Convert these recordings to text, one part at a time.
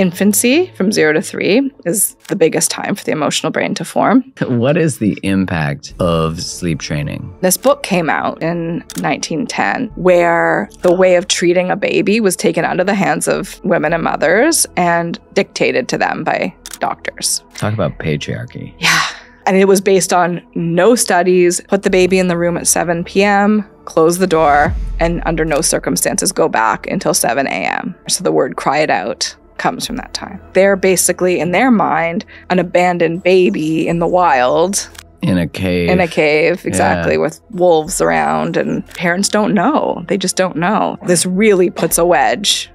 Infancy, from 0 to 3, is the biggest time for the emotional brain to form. What is the impact of sleep training? This book came out in 1910, where the way of treating a baby was taken out of the hands of women and mothers and dictated to them by doctors. Talk about patriarchy. Yeah. And it was based on no studies, put the baby in the room at 7 p.m., close the door, and under no circumstances go back until 7 a.m. So the word cry it out comes from that time. They're basically, in their mind, an abandoned baby in the wild. In a cave. In a cave, exactly, yeah. With wolves around, and parents don't know. They just don't know. This really puts a wedge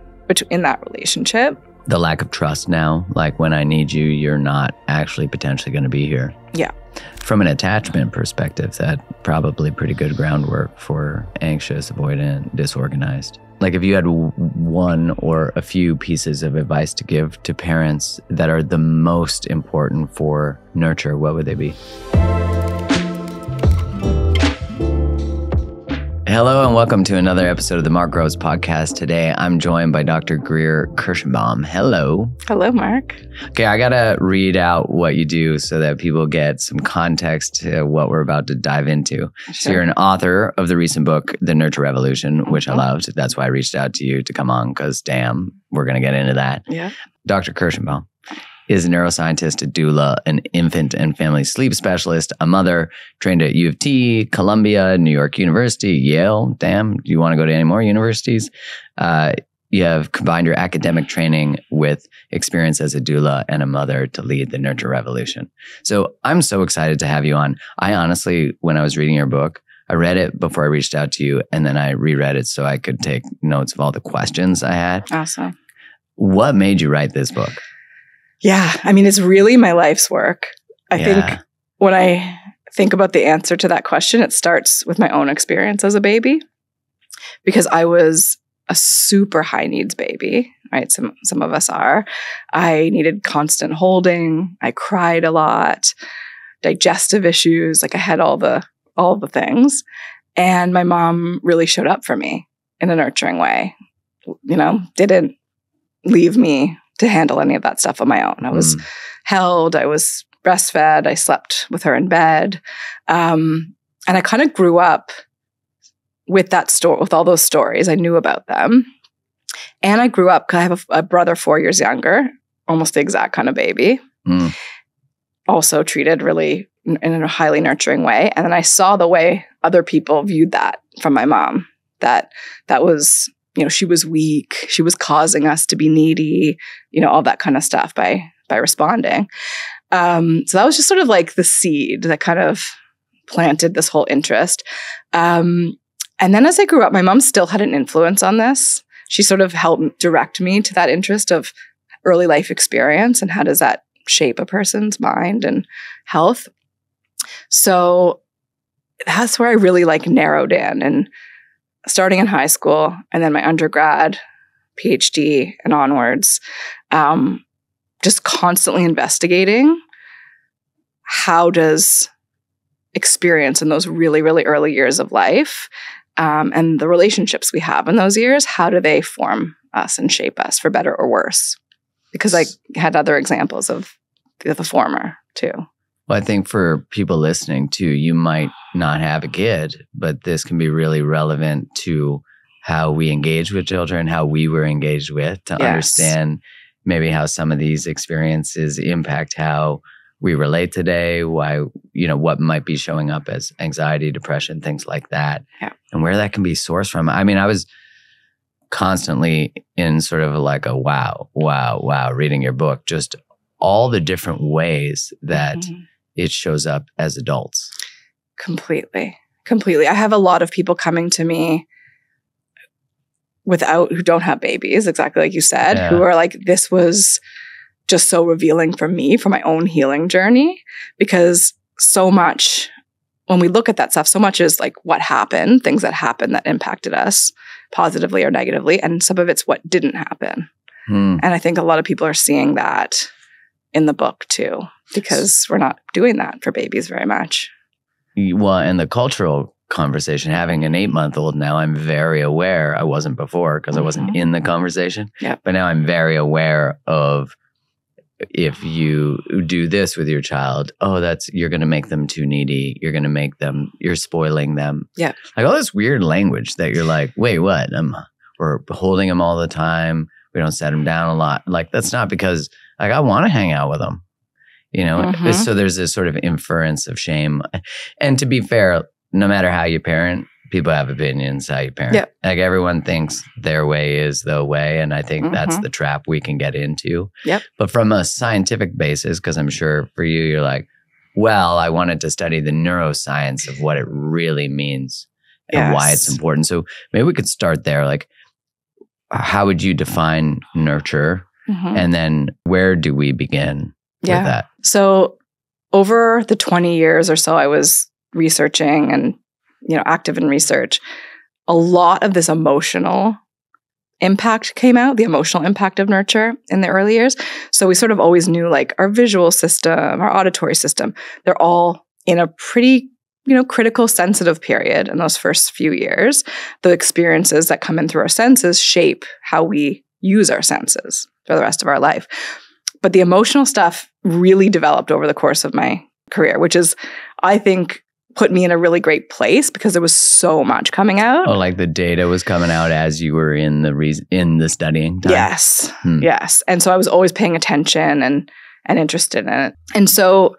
in that relationship. The lack of trust now, like when I need you, you're not actually potentially going to be here. Yeah. From an attachment perspective, that's probably pretty good groundwork for anxious, avoidant, disorganized. Like if you had one or a few pieces of advice to give to parents that are the most important for nurture, what would they be? Hello and welcome to another episode of the Mark Groves Podcast. Today, I'm joined by Dr. Greer Kirshenbaum. Hello. Hello, Mark. Okay, I gotta read out what you do so that people get some context to what we're about to dive into. Sure. So you're an author of the recent book, The Nurture Revolution, which I loved. That's why I reached out to you to come on, because damn, we're gonna get into that. Yeah. Dr. Kirshenbaum is a neuroscientist, a doula, an infant and family sleep specialist, a mother, trained at U of T, Columbia, New York University, Yale. Damn, do you want to go to any more universities? You have combined your academic training with experience as a doula and a mother to lead the nurture revolution. So I'm so excited to have you on. I honestly, when I was reading your book, I read it before I reached out to you, and then I reread it so I could take notes of all the questions I had. Awesome. What made you write this book? Yeah, I mean, it's really my life's work. I think when I think about the answer to that question, it starts with my own experience as a baby, because I was a super high needs baby, right? Some of us are. I needed constant holding. I cried a lot, digestive issues. Like I had all the things, and my mom really showed up for me in a nurturing way. You know, didn't leave me to handle any of that stuff on my own. I was held, I was breastfed, I slept with her in bed. And I kind of grew up with that story, with all those stories. I knew about them. And I grew up, because I have a brother 4 years younger, almost the exact kind of baby, also treated really in a highly nurturing way. And then I saw the way other people viewed that from my mom, that was, you know, she was weak, she was causing us to be needy, you know, all that kind of stuff by responding. So that was just sort of like the seed that kind of planted this whole interest. And then as I grew up, my mom still had an influence on this. She sort of helped direct me to that interest of early life experience and how does that shape a person's mind and health. So that's where I really like narrowed in, and starting in high school and then my undergrad, PhD, and onwards, just constantly investigating how does experience in those really, really early years of life and the relationships we have in those years, how do they form us and shape us for better or worse? Because I had other examples of the former too. Well, I think for people listening too, you might not have a kid, but this can be really relevant to how we engage with children, how we were engaged with, to understand maybe how some of these experiences impact how we relate today, why, you know, what might be showing up as anxiety, depression, things like that, and where that can be sourced from. I mean, I was constantly in sort of like a wow, reading your book, just all the different ways that it shows up as adults. Completely. I have a lot of people coming to me who don't have babies, exactly like you said, who are like, this was just so revealing for me, for my own healing journey, because so much, when we look at that stuff, so much is like what happened, things that happened that impacted us positively or negatively, and some of it's what didn't happen. And I think a lot of people are seeing that in the book too, because we're not doing that for babies very much. Well, and the cultural conversation. Having an 8-month-old now, I'm very aware. I wasn't before because I wasn't in the conversation. Yep. But now I'm very aware of, if you do this with your child, oh, that's, you're going to make them too needy. You're going to make them, you're spoiling them. Yeah. Like all this weird language that you're like, wait, what? We're holding them all the time. We don't set them down a lot. Like, that's not because, like, I want to hang out with them, you know? Mm-hmm. So there's this sort of inference of shame. And to be fair, no matter how you parent, people have opinions how you parent. Yep. Like, everyone thinks their way is the way. And I think that's the trap we can get into. Yep. But from a scientific basis, because I'm sure for you, you're like, well, I wanted to study the neuroscience of what it really means and why it's important. So maybe we could start there. Like, how would you define nurture? Mm-hmm. And then where do we begin with that? So over the 20 years or so I was researching and active in research, a lot of this emotional impact came out, the emotional impact of nurture in the early years. So we sort of always knew, like, our visual system, our auditory system, they're all in a pretty, critical sensitive period in those first few years. The experiences that come in through our senses shape how we use our senses for the rest of our life. But the emotional stuff really developed over the course of my career, which is, I think, put me in a really great place because there was so much coming out. Oh, like the data was coming out as you were in the studying time? Yes. Hmm. Yes. And so I was always paying attention and interested in it. And so,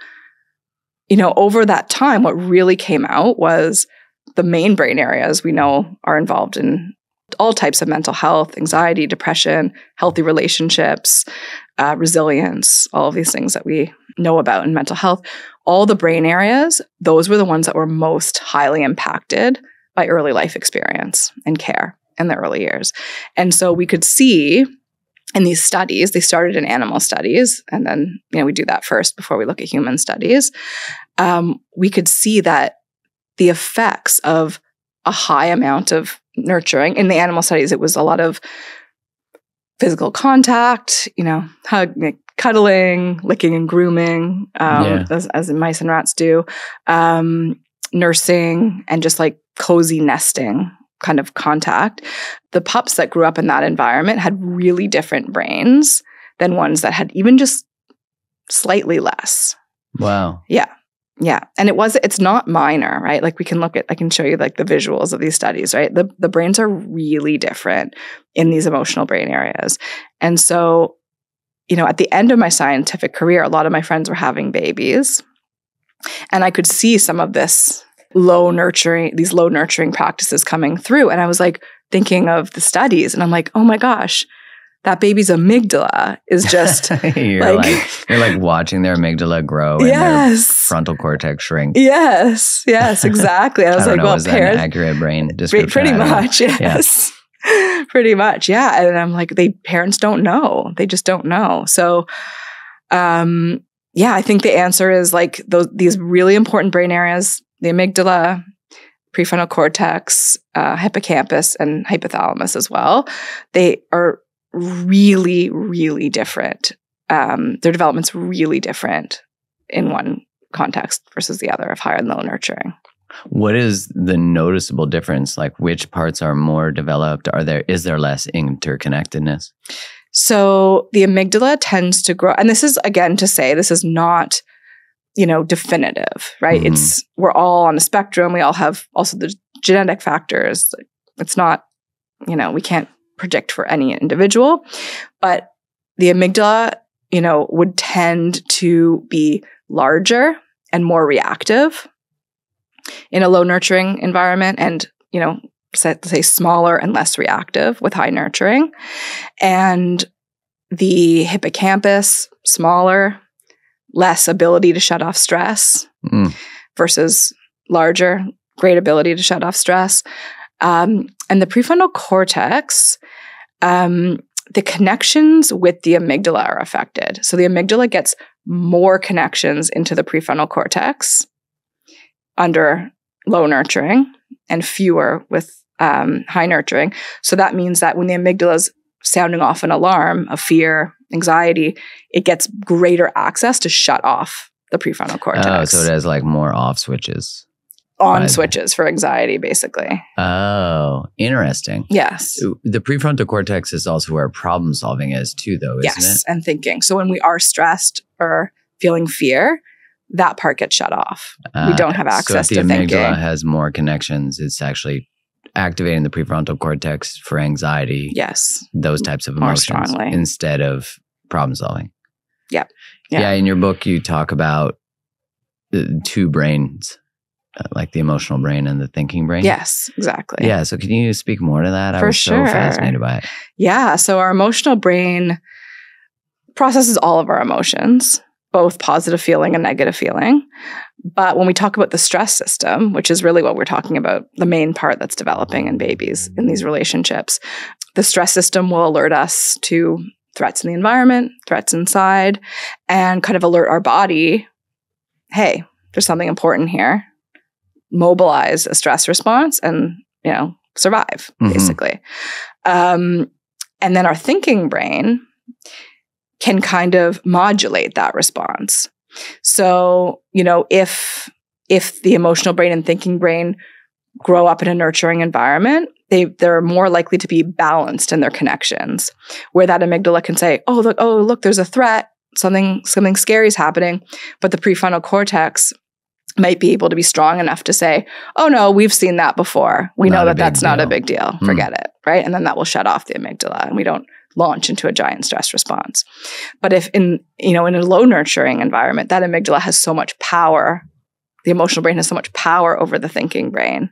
over that time, what really came out was the main brain areas we know are involved in all types of mental health, anxiety, depression, healthy relationships, resilience, all of these things that we know about in mental health. All the brain areas, those were the ones that were most highly impacted by early life experience and care in the early years. And so we could see in these studies, they started in animal studies, and then we do that first before we look at human studies. We could see that the effects of a high amount of nurturing, in the animal studies, it was a lot of physical contact, cuddling, licking and grooming, as mice and rats do, nursing, and just like cozy nesting kind of contact. The pups that grew up in that environment had really different brains than ones that had even just slightly less. Wow. Yeah. Yeah. And it's not minor, right? Like, we can look at, I can show you like the visuals of these studies, right? The brains are really different in these emotional brain areas. And so, at the end of my scientific career, a lot of my friends were having babies, and I could see some of this low nurturing practices coming through. And I was like thinking of the studies, and I'm like, oh my gosh, that baby's amygdala is just you're like watching their amygdala grow and their frontal cortex shrink. Yes. Yes, exactly. I was is that an accurate brain description? Pretty much. Yes. Yeah. Pretty much. Yeah. And I'm like, parents don't know. They just don't know. So, I think the answer is like these really important brain areas, the amygdala, prefrontal cortex, hippocampus, and hypothalamus as well. They are really, really different. Their development's really different in one context versus the other of higher and low nurturing. What is the noticeable difference? Like, which parts are more developed? Is there less interconnectedness? So the amygdala tends to grow. And this is, again, to say this is not, definitive, right? Mm-hmm. We're all on a spectrum. We all have also the genetic factors. It's not, we can't predict for any individual. But the amygdala, would tend to be larger and more reactive in a low nurturing environment, and, say smaller and less reactive with high nurturing. And the hippocampus, smaller, less ability to shut off stress versus larger, great ability to shut off stress. And the prefrontal cortex, the connections with the amygdala are affected. So the amygdala gets more connections into the prefrontal cortex under low nurturing and fewer with high nurturing. So that means that when the amygdala is sounding off an alarm of fear, anxiety, it gets greater access to shut off the prefrontal cortex. Oh, so it has like more off switches. on switches for anxiety, basically. Oh, interesting. Yes. The prefrontal cortex is also where problem solving is too, though, isn't it? Yes, and thinking. So when we are stressed or feeling fear, that part gets shut off. We don't have access to thinking. So if the amygdala has more connections, it's actually activating the prefrontal cortex for anxiety. Yes. Those types of emotions instead of problem solving. Yeah. Yeah. Yeah. In your book, you talk about two brains, like the emotional brain and the thinking brain. Yes, exactly. Yeah. So can you speak more to that? I was so fascinated by it. Yeah. So our emotional brain processes all of our emotions, both positive feeling and negative feeling. But when we talk about the stress system, which is really what we're talking about, the main part that's developing in babies in these relationships, the stress system will alert us to threats in the environment, threats inside, and kind of alert our body, hey, there's something important here. Mobilize a stress response and, you know, survive, basically. And then our thinking brain can kind of modulate that response. So, you know, if the emotional brain and thinking brain grow up in a nurturing environment, they're more likely to be balanced in their connections, where that amygdala can say, oh, look, there's a threat, something scary is happening. But the prefrontal cortex might be able to be strong enough to say, oh, no, we've seen that before. We know that that's not a big deal. Forget it, right? And then that will shut off the amygdala, and we don't launch into a giant stress response. But if in a low nurturing environment, that amygdala has so much power, the emotional brain has so much power over the thinking brain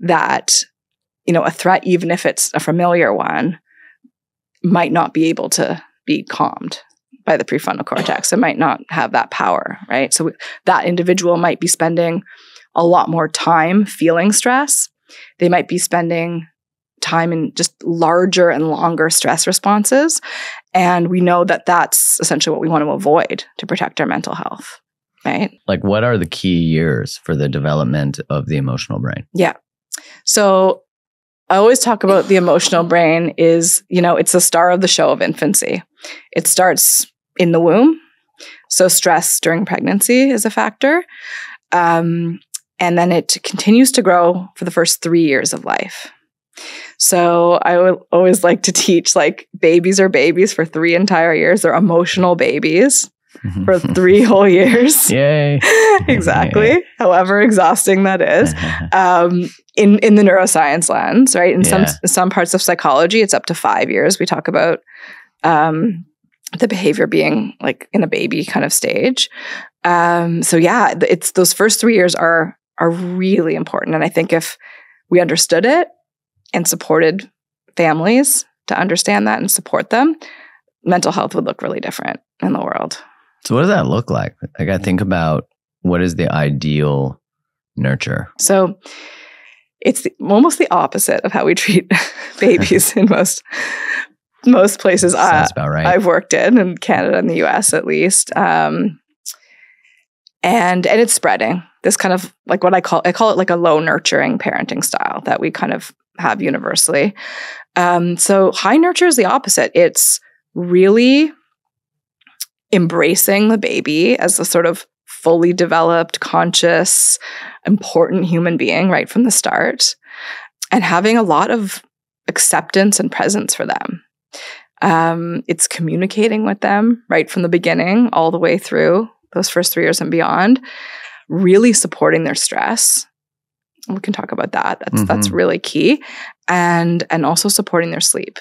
that, you know, a threat, even if it's a familiar one, might not be able to be calmed by the prefrontal cortex. It might not have that power, right? So that individual might be spending a lot more time feeling stress. They might be spending time in just larger and longer stress responses. And we know that that's essentially what we want to avoid to protect our mental health, right? Like, what are the key years for the development of the emotional brain? Yeah. So I always talk about the emotional brain is, you know, it's the star of the show of infancy. It starts in the womb. So stress during pregnancy is a factor. And then it continues to grow for the first 3 years of life. So I always like to teach, like, babies are babies for 3 entire years. They're emotional babies for 3 whole years. Yay. Exactly. Yay. However exhausting that is. In the neuroscience lens, right? In some parts of psychology, it's up to 5 years. We talk about the behavior being like in a baby kind of stage. So yeah, it's those first 3 years are really important. And I think if we understood it and supported families to understand that and support them, mental health would look really different in the world. So what does that look like? Like, I think about, what is the ideal nurture? So it's almost the opposite of how we treat babies in most places. Sounds about right. I've worked in Canada and the U.S. at least. And it's spreading. This kind of like what I call it like a low nurturing parenting style that we kind of have universally. So high nurture is the opposite. It's really embracing the baby as a sort of fully developed, conscious, important human being right from the start, and having a lot of acceptance and presence for them. It's communicating with them right from the beginning all the way through those first 3 years and beyond, really supporting their stress. We can talk about that. That's really key. And also supporting their sleep.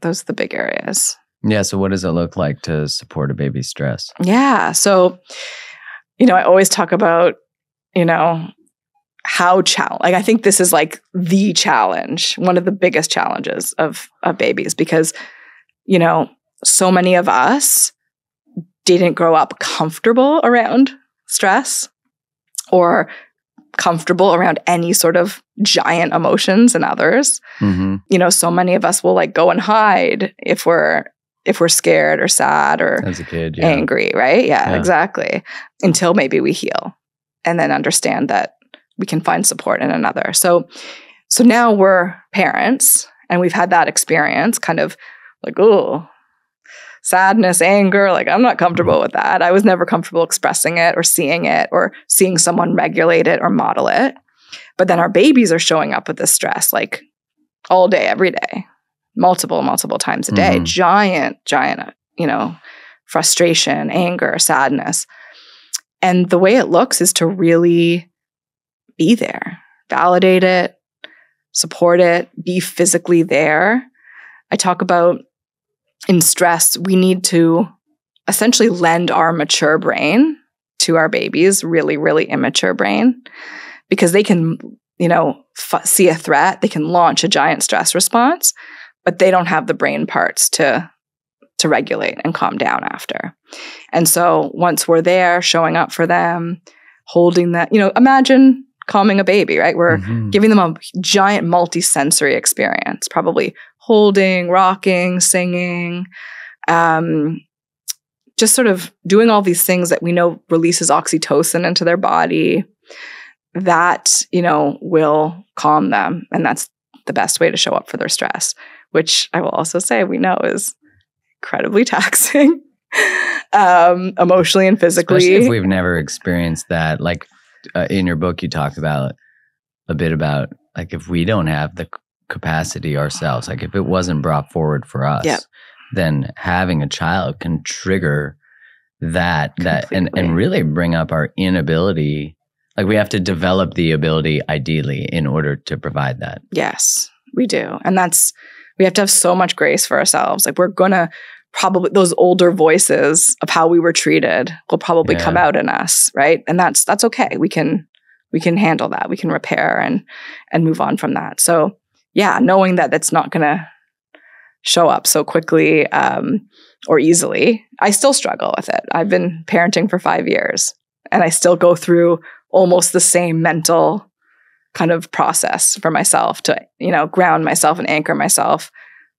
Those are the big areas. Yeah. So what does it look like to support a baby's stress? Yeah. So, you know, I always talk about, you know, how challenge, like, I think this is like the challenge, one of the biggest challenges of babies, because, you know, so many of us didn't grow up comfortable around stress or comfortable around any sort of giant emotions and others. You know, so many of us will like go and hide if we're scared or sad or as a kid, angry, right? Yeah, exactly. Until maybe we heal and then understand that we can find support in another. So now we're parents and we've had that experience, kind of like, oh, sadness, anger, like I'm not comfortable with that. I was never comfortable expressing it or seeing someone regulate it or model it. But then our babies are showing up with this stress like all day, every day, multiple times a day, giant, you know, frustration, anger, sadness. And the way it looks is to really be there, validate it, support it, be physically there. I talk about in stress, we need to essentially lend our mature brain to our babies, really, really immature brain, because they can, you know, see a threat, they can launch a giant stress response, but they don't have the brain parts to regulate and calm down after. And so once we're there, showing up for them, holding that, you know, imagine calming a baby, right? We're giving them a giant multi-sensory experience, probably holding, rocking, singing, just sort of doing all these things that we know releases oxytocin into their body that, you know, will calm them. And that's the best way to show up for their stress, which I will also say we know is incredibly taxing emotionally and physically. Especially if we've never experienced that. Like in your book, you talk about a bit about like if we don't have the capacity ourselves, like if it wasn't brought forward for us, then having a child can trigger that, and really bring up our inability. Like we have to develop the ability ideally in order to provide that. Yes, we do. And that's, we have to have so much grace for ourselves. Like we're going to probably, those older voices of how we were treated will probably come out in us, right? And that's okay. We can handle that. We can repair and move on from that. So yeah, knowing that that's not going to show up so quickly or easily. I still struggle with it. I've been parenting for 5 years and I still go through almost the same mental kind of process for myself to, you know, ground myself and anchor myself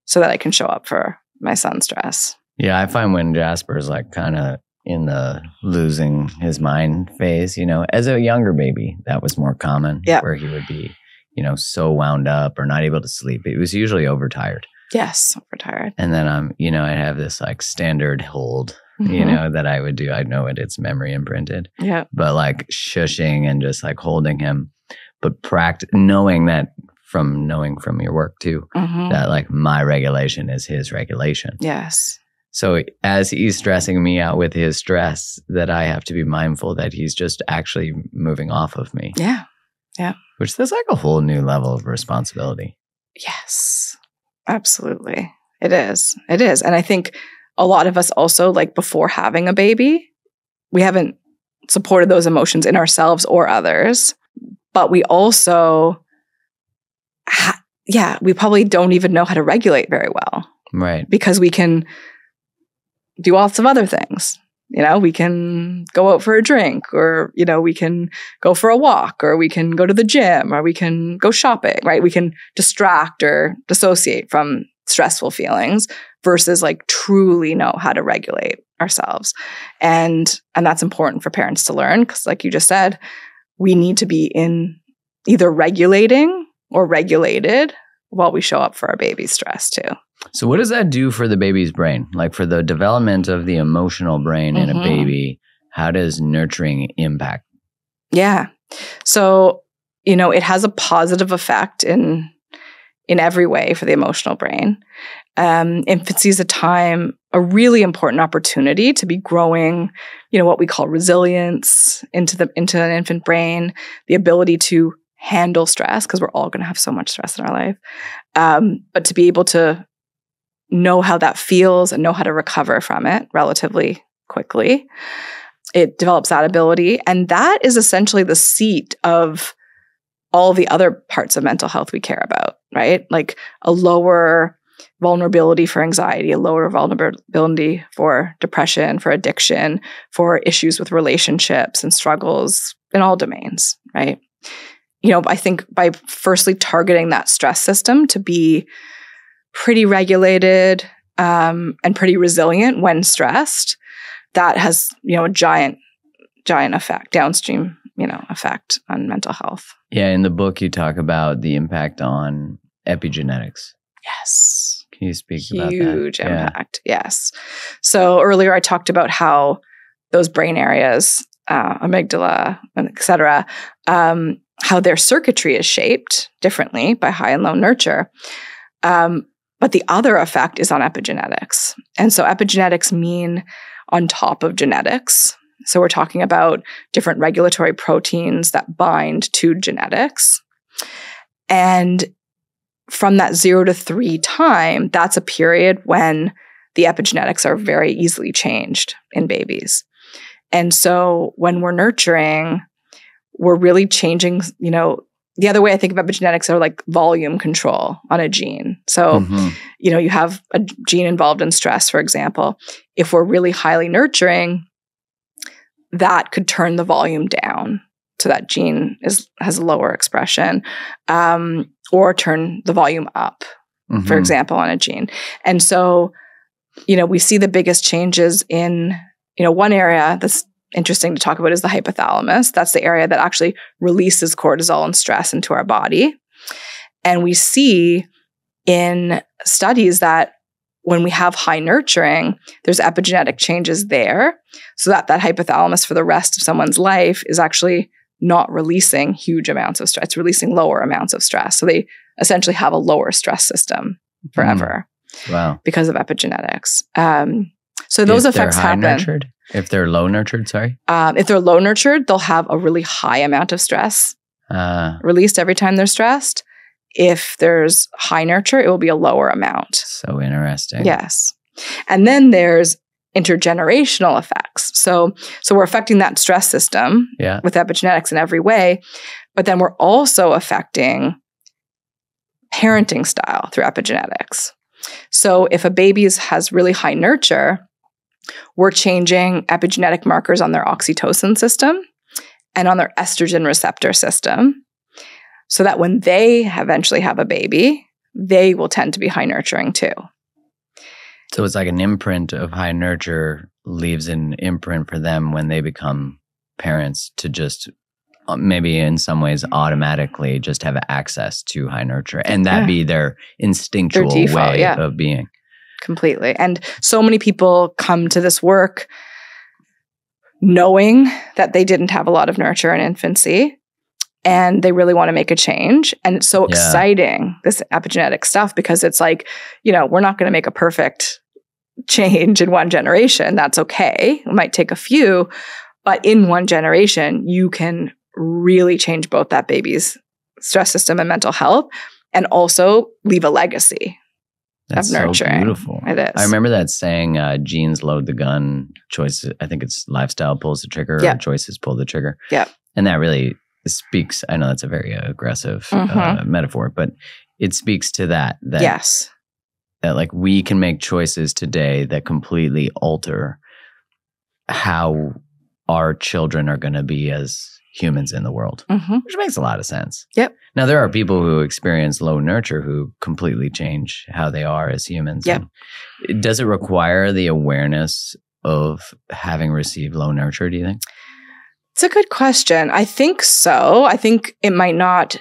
so that I can show up for my son's stress. Yeah, I find when Jasper's like kind of in the losing his mind phase, you know, as a younger baby, that was more common where he would be, you know, so wound up or not able to sleep. It was usually overtired. Yes, overtired. And then I'm, you know, I have this like standard hold you know, that I would do. I know it, it's memory imprinted. Yeah. But like shushing and just like holding him, but knowing from your work too, that like my regulation is his regulation. Yes. So as he's stressing me out with his stress, that I have to be mindful that he's just actually moving off of me. Yeah. Yeah. Which there's like a whole new level of responsibility. Yes. Absolutely. It is. It is. And I think a lot of us also, like before having a baby, we haven't supported those emotions in ourselves or others, but we also, we probably don't even know how to regulate very well. Right. Because we can do lots of other things. You know, we can go out for a drink or, you know, we can go for a walk or we can go to the gym or we can go shopping, right? We can distract or dissociate from stressful feelings versus like truly know how to regulate ourselves. And that's important for parents to learn because like you just said, we need to be in either regulating or regulated while we show up for our baby's stress too. So what does that do for the baby's brain? Like for the development of the emotional brain in a baby, how does nurturing impact? Yeah. So, you know, it has a positive effect in every way for the emotional brain. Infancy is a really important opportunity to be growing, you know, what we call resilience into an infant brain, the ability to handle stress, because we're all going to have so much stress in our life, but to be able to know how that feels and know how to recover from it relatively quickly. It develops that ability. And that is essentially the seat of all the other parts of mental health we care about, right? Like a lower vulnerability for anxiety, a lower vulnerability for depression, for addiction, for issues with relationships and struggles in all domains, right? You know, I think by firstly targeting that stress system to be pretty regulated and pretty resilient when stressed, that has, you know, a giant effect, downstream, you know, effect on mental health. Yeah, in the book you talk about the impact on epigenetics. Yes. Can you speak about that? Huge impact, yes. So earlier I talked about how those brain areas, amygdala, et cetera, how their circuitry is shaped differently by high and low nurture. But the other effect is on epigenetics. And so epigenetics mean on top of genetics. So we're talking about different regulatory proteins that bind to genetics. And from that 0 to 3 time, that's a period when the epigenetics are very easily changed in babies. And so when we're nurturing, we're really changing, you know, the other way I think of epigenetics are like volume control on a gene. So, you know, you have a gene involved in stress, for example. If we're really highly nurturing, that could turn the volume down, so that gene has lower expression, or turn the volume up, for example, on a gene. And so, you know, we see the biggest changes in, you know, one area that's interesting to talk about is the hypothalamus. That's the area that actually releases cortisol and stress into our body. And we see in studies that when we have high nurturing, there's epigenetic changes there, so that that hypothalamus for the rest of someone's life is actually not releasing huge amounts of stress. It's releasing lower amounts of stress. So they essentially have a lower stress system forever because of epigenetics. So those effects happen. Nurtured? If they're low nurtured, sorry? If they're low nurtured, they'll have a really high amount of stress released every time they're stressed. If there's high nurture, it will be a lower amount. So interesting. Yes. And then there's intergenerational effects. So we're affecting that stress system with epigenetics in every way, but then we're also affecting parenting style through epigenetics. So if a baby has really high nurture, we're changing epigenetic markers on their oxytocin system and on their estrogen receptor system, so that when they eventually have a baby, they will tend to be high nurturing too. So it's like an imprint of high nurture leaves an imprint for them when they become parents to just maybe in some ways automatically just have access to high nurture, and that be their instinctual default, way of being. Completely. And so many people come to this work knowing that they didn't have a lot of nurture in infancy, and they really want to make a change. And it's so exciting, this epigenetic stuff, because it's like, you know, we're not going to make a perfect change in one generation. That's okay. It might take a few, but in one generation, you can really change both that baby's stress system and mental health, and also leave a legacy. That's so beautiful. It is. I remember that saying, genes load the gun, choices, I think it's lifestyle pulls the trigger, or choices pull the trigger. Yeah. And that really speaks, I know that's a very aggressive metaphor, but it speaks to that. Yes. That like we can make choices today that completely alter how our children are going to be as humans in the world, which makes a lot of sense. Yep. Now, there are people who experience low nurture who completely change how they are as humans. Yep. And does it require the awareness of having received low nurture, do you think? It's a good question. I think so. I think it might not,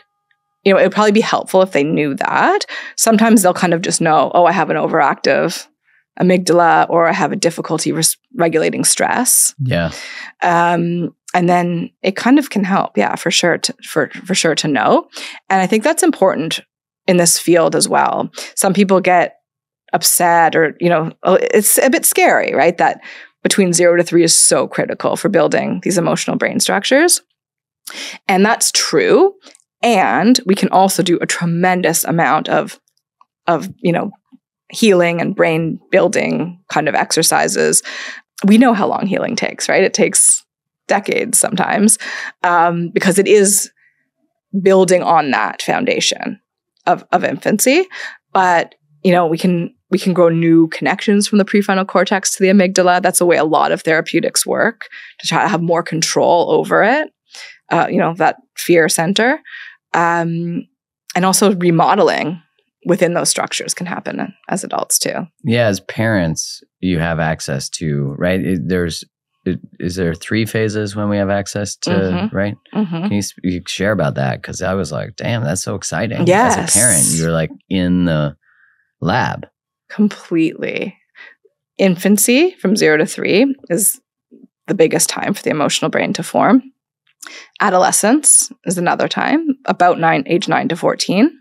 you know, it would probably be helpful if they knew that. Sometimes they'll kind of just know, oh, I have an overactive amygdala, or I have a difficulty regulating stress. Yeah. And then it kind of can help, for sure to know. And I think that's important in this field as well. Some people get upset, or, you know, it's a bit scary, right? That between 0 to 3 is so critical for building these emotional brain structures. And that's true. And we can also do a tremendous amount of you know, healing and brain building kind of exercises. We know how long healing takes, right? It takes decades sometimes, because it is building on that foundation of infancy. But, you know, we can grow new connections from the prefrontal cortex to the amygdala. That's the way a lot of therapeutics work, to try to have more control over it, you know, that fear center. And also remodeling within those structures can happen as adults too. Yeah, as parents, you have access to, right? Is there 3 phases when we have access to, right? Can you share about that? Because I was like, damn, that's so exciting. Yes. As a parent, you're like in the lab. Completely. Infancy from 0 to 3 is the biggest time for the emotional brain to form. Adolescence is another time, about age 9 to 14.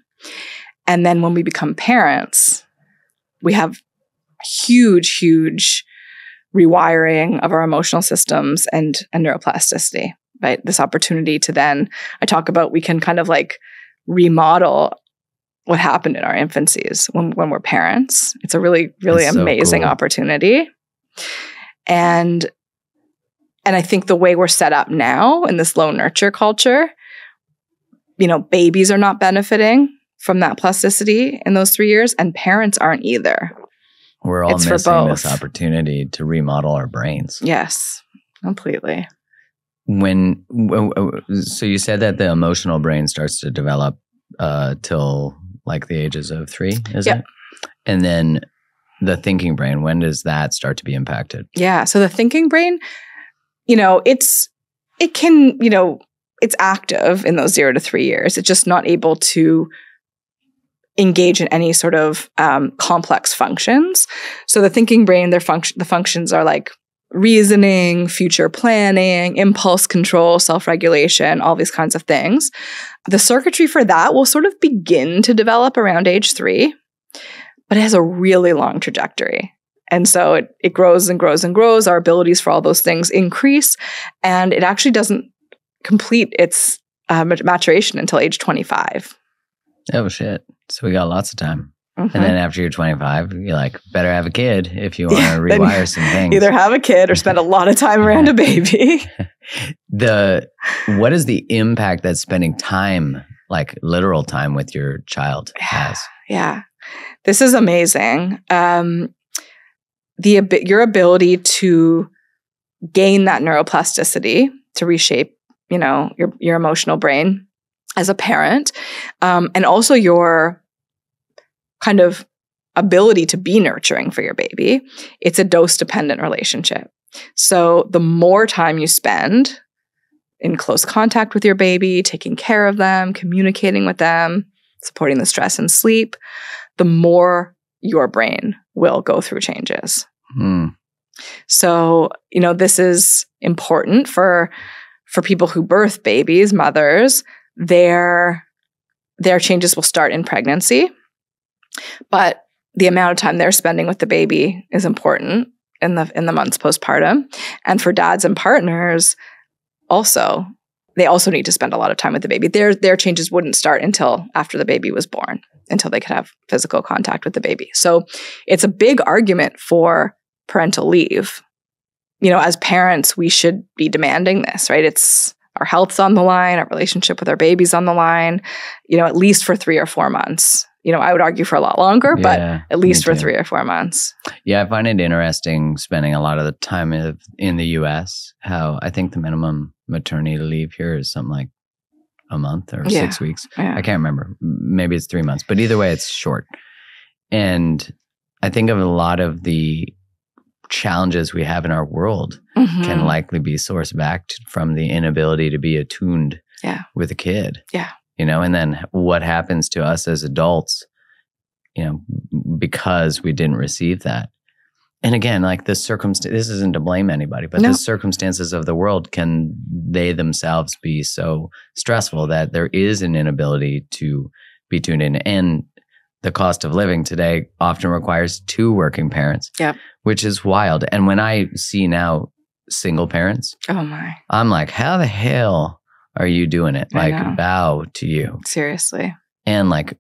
And then when we become parents, we have huge, huge rewiring of our emotional systems and neuroplasticity, right? This opportunity to then, I talk about, we can kind of like remodel what happened in our infancies when we're parents. It's a really, really amazing opportunity. And I think the way we're set up now in this low nurture culture, you know, babies are not benefiting from that plasticity in those 3 years, and parents aren't either. We're all missing this opportunity to remodel our brains. Yes, completely. So you said that the emotional brain starts to develop till like the ages of 3, is it? And then the thinking brain, when does that start to be impacted? Yeah, so the thinking brain, you know, it's active in those 0 to 3 years. It's just not able to engage in any sort of complex functions. So the thinking brain, the functions are like reasoning, future planning, impulse control, self-regulation, all these kinds of things. The circuitry for that will sort of begin to develop around age 3, but it has a really long trajectory. And so it grows and grows and grows. Our abilities for all those things increase, and it actually doesn't complete its maturation until age 25. Oh, shit. So we got lots of time. Mm-hmm. And then after you're 25, you're like, better have a kid if you want to rewire some things. Either have a kid or spend a lot of time around a baby. What is the impact that spending time, like literal time with your child has? Yeah. This is amazing. Your ability to gain that neuroplasticity to reshape, you know, your emotional brain as a parent, and also your kind of ability to be nurturing for your baby, it's a dose-dependent relationship. So the more time you spend in close contact with your baby, taking care of them, communicating with them, supporting the stress and sleep, the more your brain will go through changes. Mm. So, you know, this is important for people who birth babies, mothers. Their changes will start in pregnancy, but the amount of time they're spending with the baby is important in the months postpartum. And for dads and partners, they also need to spend a lot of time with the baby. Their changes wouldn't start until after the baby was born, until they could have physical contact with the baby. So it's a big argument for parental leave. You know, as parents, we should be demanding this, right? It's our health's on the line, our relationship with our baby's on the line, you know, at least for 3 or 4 months. You know, I would argue for a lot longer, but at least for 3 or 4 months. Yeah, I find it interesting spending a lot of the time in the U.S., how I think the minimum maternity leave here is something like a month or 6 weeks. Yeah. I can't remember. Maybe it's 3 months, but either way, it's short. And I think of a lot of the challenges we have in our world can likely be sourced back from the inability to be attuned with a kid. Yeah. You know, and then what happens to us as adults, you know, because we didn't receive that. And again, like the circumstance, this isn't to blame anybody, but the circumstances of the world, can they themselves be so stressful that there is an inability to be tuned in? And the cost of living today often requires 2 working parents, which is wild. And when I see now single parents, I'm like, how the hell are you doing it? Like, bow to you. Seriously. And like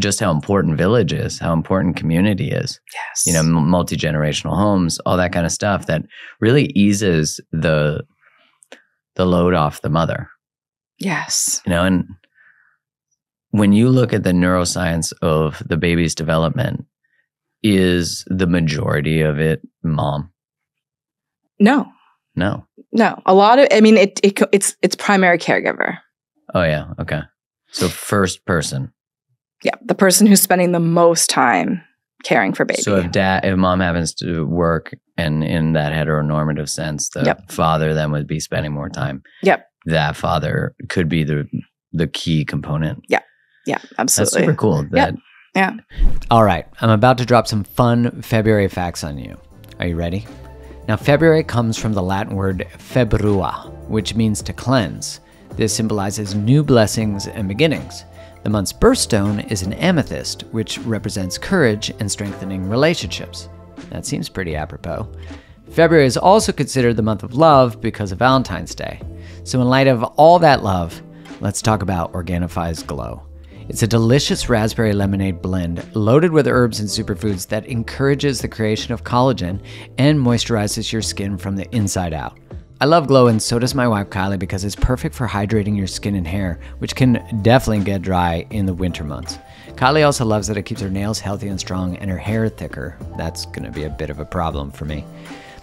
just how important village is, how important community is. Yes. You know, multi-generational homes, all that kind of stuff that really eases the load off the mother. Yes. You know, and when you look at the neuroscience of the baby's development, is the majority of it mom? No. A lot of, I mean, it's primary caregiver. Oh, yeah. Okay. So first person. Yeah. The person who's spending the most time caring for baby. So if mom happens to work, and in that heteronormative sense, the father then would be spending more time. Yep. That father could be the key component. Yeah. Yeah, absolutely. That's super cool that Yeah. All right. I'm about to drop some fun February facts on you. Are you ready? Now, February comes from the Latin word februa, which means to cleanse. This symbolizes new blessings and beginnings. The month's birthstone is an amethyst, which represents courage and strengthening relationships. That seems pretty apropos. February is also considered the month of love because of Valentine's Day. So in light of all that love, let's talk about Organifi's Glow. It's a delicious raspberry lemonade blend loaded with herbs and superfoods that encourages the creation of collagen and moisturizes your skin from the inside out. I love Glow, and so does my wife Kylie, because it's perfect for hydrating your skin and hair, which can definitely get dry in the winter months. Kylie also loves that it keeps her nails healthy and strong and her hair thicker. That's gonna be a bit of a problem for me.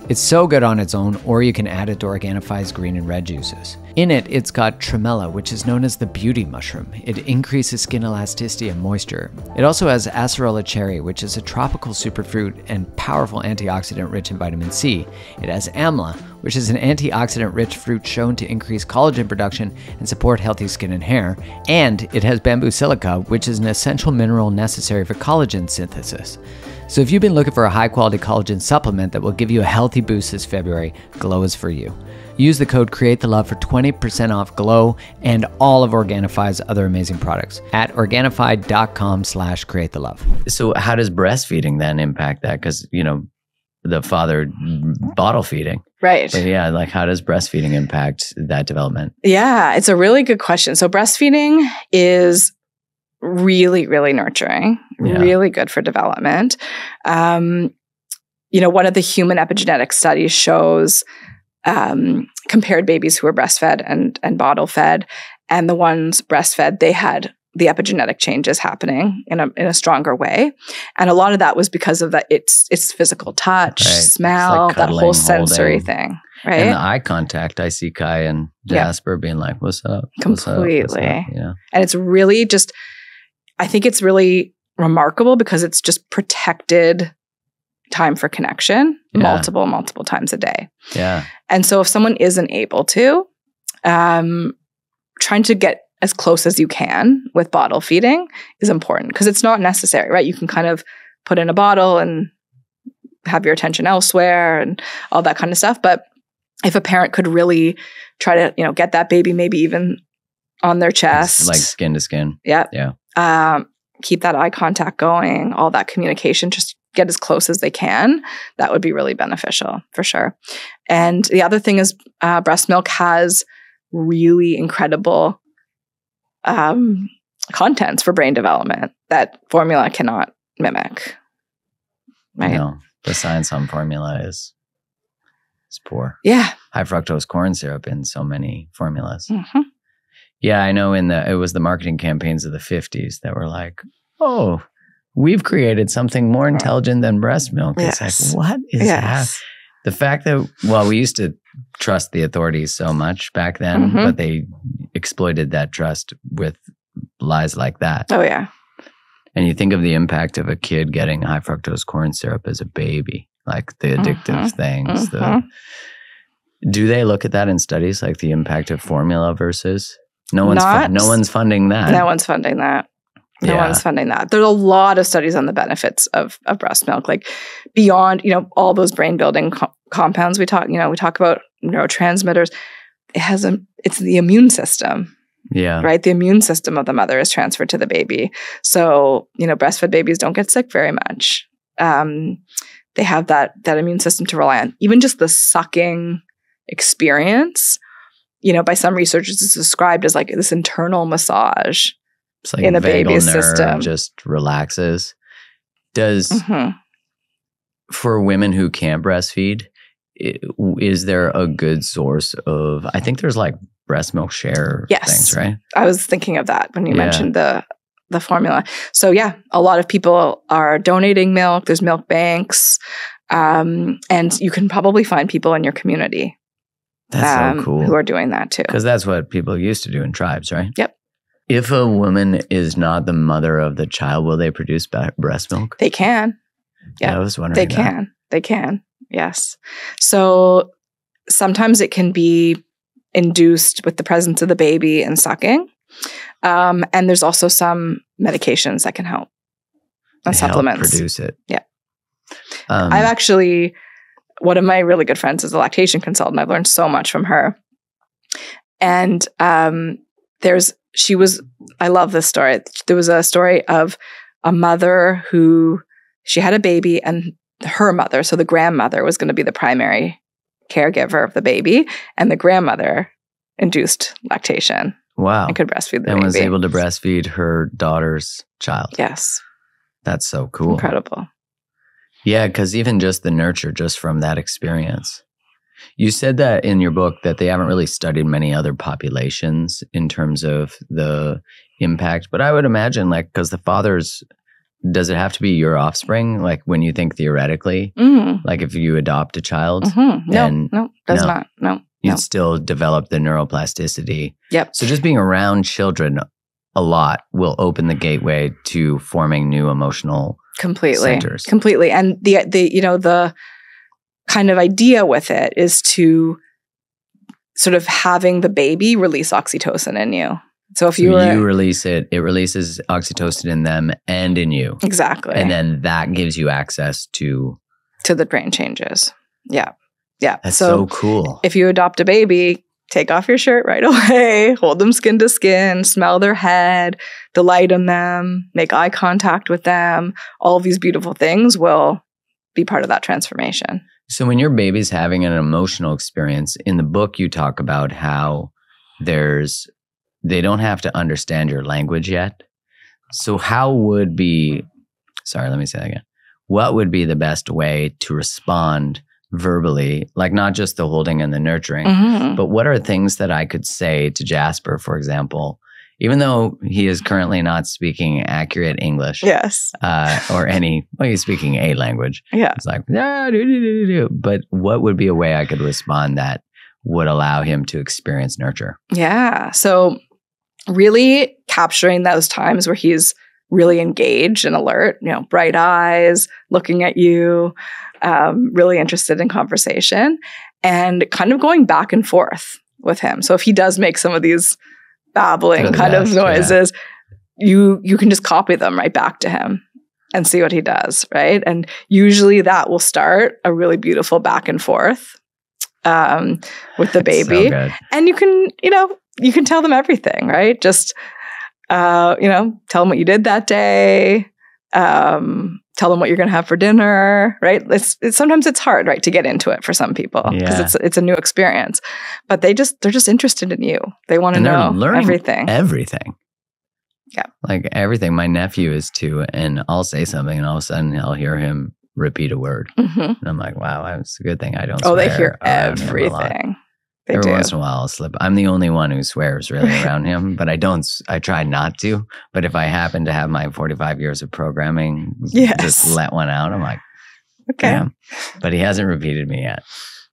It's so good on its own, or you can add it to Organifi's green and red juices. In it, it's got tremella, which is known as the beauty mushroom. It increases skin elasticity and moisture. It also has acerola cherry, which is a tropical superfruit and powerful antioxidant rich in vitamin C. It has amla, which is an antioxidant rich fruit shown to increase collagen production and support healthy skin and hair. And it has bamboo silica, which is an essential mineral necessary for collagen synthesis. So if you've been looking for a high-quality collagen supplement that will give you a healthy boost this February, Glow is for you. Use the code CREATETHELOVE for 20% off Glow and all of Organifi's other amazing products at Organifi.com/CreateTheLove. So how does breastfeeding then impact that? Because, you know, the father bottle feeding. Right. But yeah, like how does breastfeeding impact that development? Yeah, it's a really good question. So breastfeeding is really, really nurturing, really good for development. You know, one of the human epigenetic studies shows compared babies who were breastfed and bottle fed, and the ones breastfed, they had the epigenetic changes happening in a stronger way. And a lot of that was because of that it's physical touch, smell, like cuddling, that whole sensory thing. Right. And the eye contact, I see Kai and Jasper being like, what's up? Completely. What's up? Yeah. And it's really just, I think it's really remarkable because it's just protected time for connection multiple times a day. Yeah. And so if someone isn't able to, trying to get as close as you can with bottle feeding is important because it's not necessary, right? You can kind of put in a bottle and have your attention elsewhere and all that kind of stuff. But if a parent could really try to, you know, get that baby maybe even on their chest. Like skin to skin. Yep. Yeah. Keep that eye contact going, all that communication, just get as close as they can. That would be really beneficial for sure. And the other thing is breast milk has really incredible contents for brain development that formula cannot mimic. Right? No, the science on formula is poor. Yeah. High fructose corn syrup in so many formulas. Mm-hmm. Yeah, I know it was the marketing campaigns of the 50s that were like, oh, we've created something more intelligent than breast milk. Yes. It's like, what is that? The fact that, well, we used to trust the authorities so much back then, but they exploited that trust with lies like that. Oh, yeah. And you think of the impact of a kid getting high fructose corn syrup as a baby, like the addictive things. Do they look at that in studies, like the impact of formula versus... No one's funding that. There's a lot of studies on the benefits of breast milk, like beyond, you know, all those brain building compounds we talk about, neurotransmitters. It's the immune system. Yeah. Right? The immune system of the mother is transferred to the baby. So, you know, breastfed babies don't get sick very much. They have that immune system to rely on. Even just the sucking experience, you know, by some researchers, it's described as like this internal massage in a baby's system. Just relaxes. Does for women who can't breastfeed, is there a good source of? I think there's like breast milk share things, right? I was thinking of that when you mentioned the formula. So yeah, a lot of people are donating milk. There's milk banks, and you can probably find people in your community. That's so cool. Who are doing that too. Because that's what people used to do in tribes, right? Yep. If a woman is not the mother of the child, will they produce breast milk? They can. Yeah. I was wondering. They can. Yes. So sometimes it can be induced with the presence of the baby and sucking. And there's also some medications that can help and supplements help produce it. Yeah. I've actually, one of my really good friends is a lactation consultant. I've learned so much from her. And I love this story. There was a story of a mother who, she had a baby, and her mother, so the grandmother, was going to be the primary caregiver of the baby, and the grandmother induced lactation. Wow. And could breastfeed the baby. And was able to breastfeed her daughter's child. Yes. That's so cool. Incredible. Yeah, because even just the nurture, just from that experience. You said that in your book that they haven't really studied many other populations in terms of the impact, but I would imagine, like, because the fathers, does it have to be your offspring? Like, when you think theoretically, like if you adopt a child, no, it does not. Still develop the neuroplasticity. Yep. So just being around children a lot will open the gateway to forming new emotional centers. Completely. And the you know, the kind of idea with it is to sort of having the baby release oxytocin in you. So if you release it, it releases oxytocin in them and in you. Exactly. And then that gives you access to the brain changes. Yeah. Yeah. That's so cool. If you adopt a baby, take off your shirt right away, hold them skin to skin, smell their head, delight in them, make eye contact with them. All of these beautiful things will be part of that transformation. So when your baby's having an emotional experience, in the book you talk about how they don't have to understand your language yet. So what would be the best way to respond verbally, like not just the holding and the nurturing, but what are things that I could say to Jasper, for example, even though he is currently not speaking accurate English? Yes. He's speaking a language. Yeah. It's like, but what would be a way I could respond that would allow him to experience nurture? Yeah. So really capturing those times where he's really engaged and alert, you know, bright eyes, looking at you, really interested in conversation, and kind of going back and forth with him. So if he does make some of these babbling kind of noises, you can just copy them right back to him and see what he does, right? And usually that will start a really beautiful back and forth with the baby. So and you can tell them everything, right? Just tell them what you did that day. Tell them what you're going to have for dinner, right? Sometimes it's hard, right, to get into it for some people because it's a new experience. But they're just interested in you. They want to know everything. Everything. Yeah. Like everything. My nephew is too, and I'll say something, and all of a sudden I'll hear him repeat a word, and I'm like, wow, it's a good thing I don't swear. Oh, they hear everything. Every once in a while I'll slip. I'm the only one who swears really around him, but I try not to. But if I happen to have my 45 years of programming, just let one out, I'm like, okay. Damn. But he hasn't repeated me yet.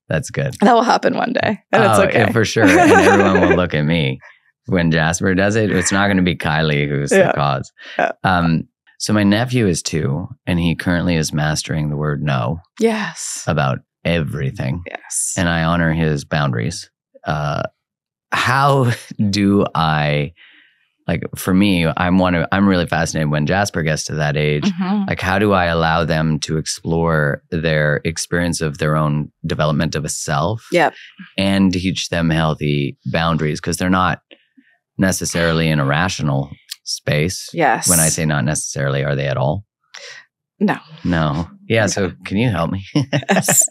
That's good. That will happen one day. And it's okay. Yeah, for sure. And everyone will look at me when Jasper does it. It's not going to be Kylie who's the cause. Yeah. So my nephew is 2, and he currently is mastering the word no. Yes. About everything. Yes. And I honor his boundaries. How do I, like, for me, I'm really fascinated when Jasper gets to that age. Like, how do I allow them to explore their experience of their own development of a self and teach them healthy boundaries? Because they're not necessarily in a rational space. Yes. When I say not necessarily, are they at all? No. Yeah. Okay. So can you help me? Yes.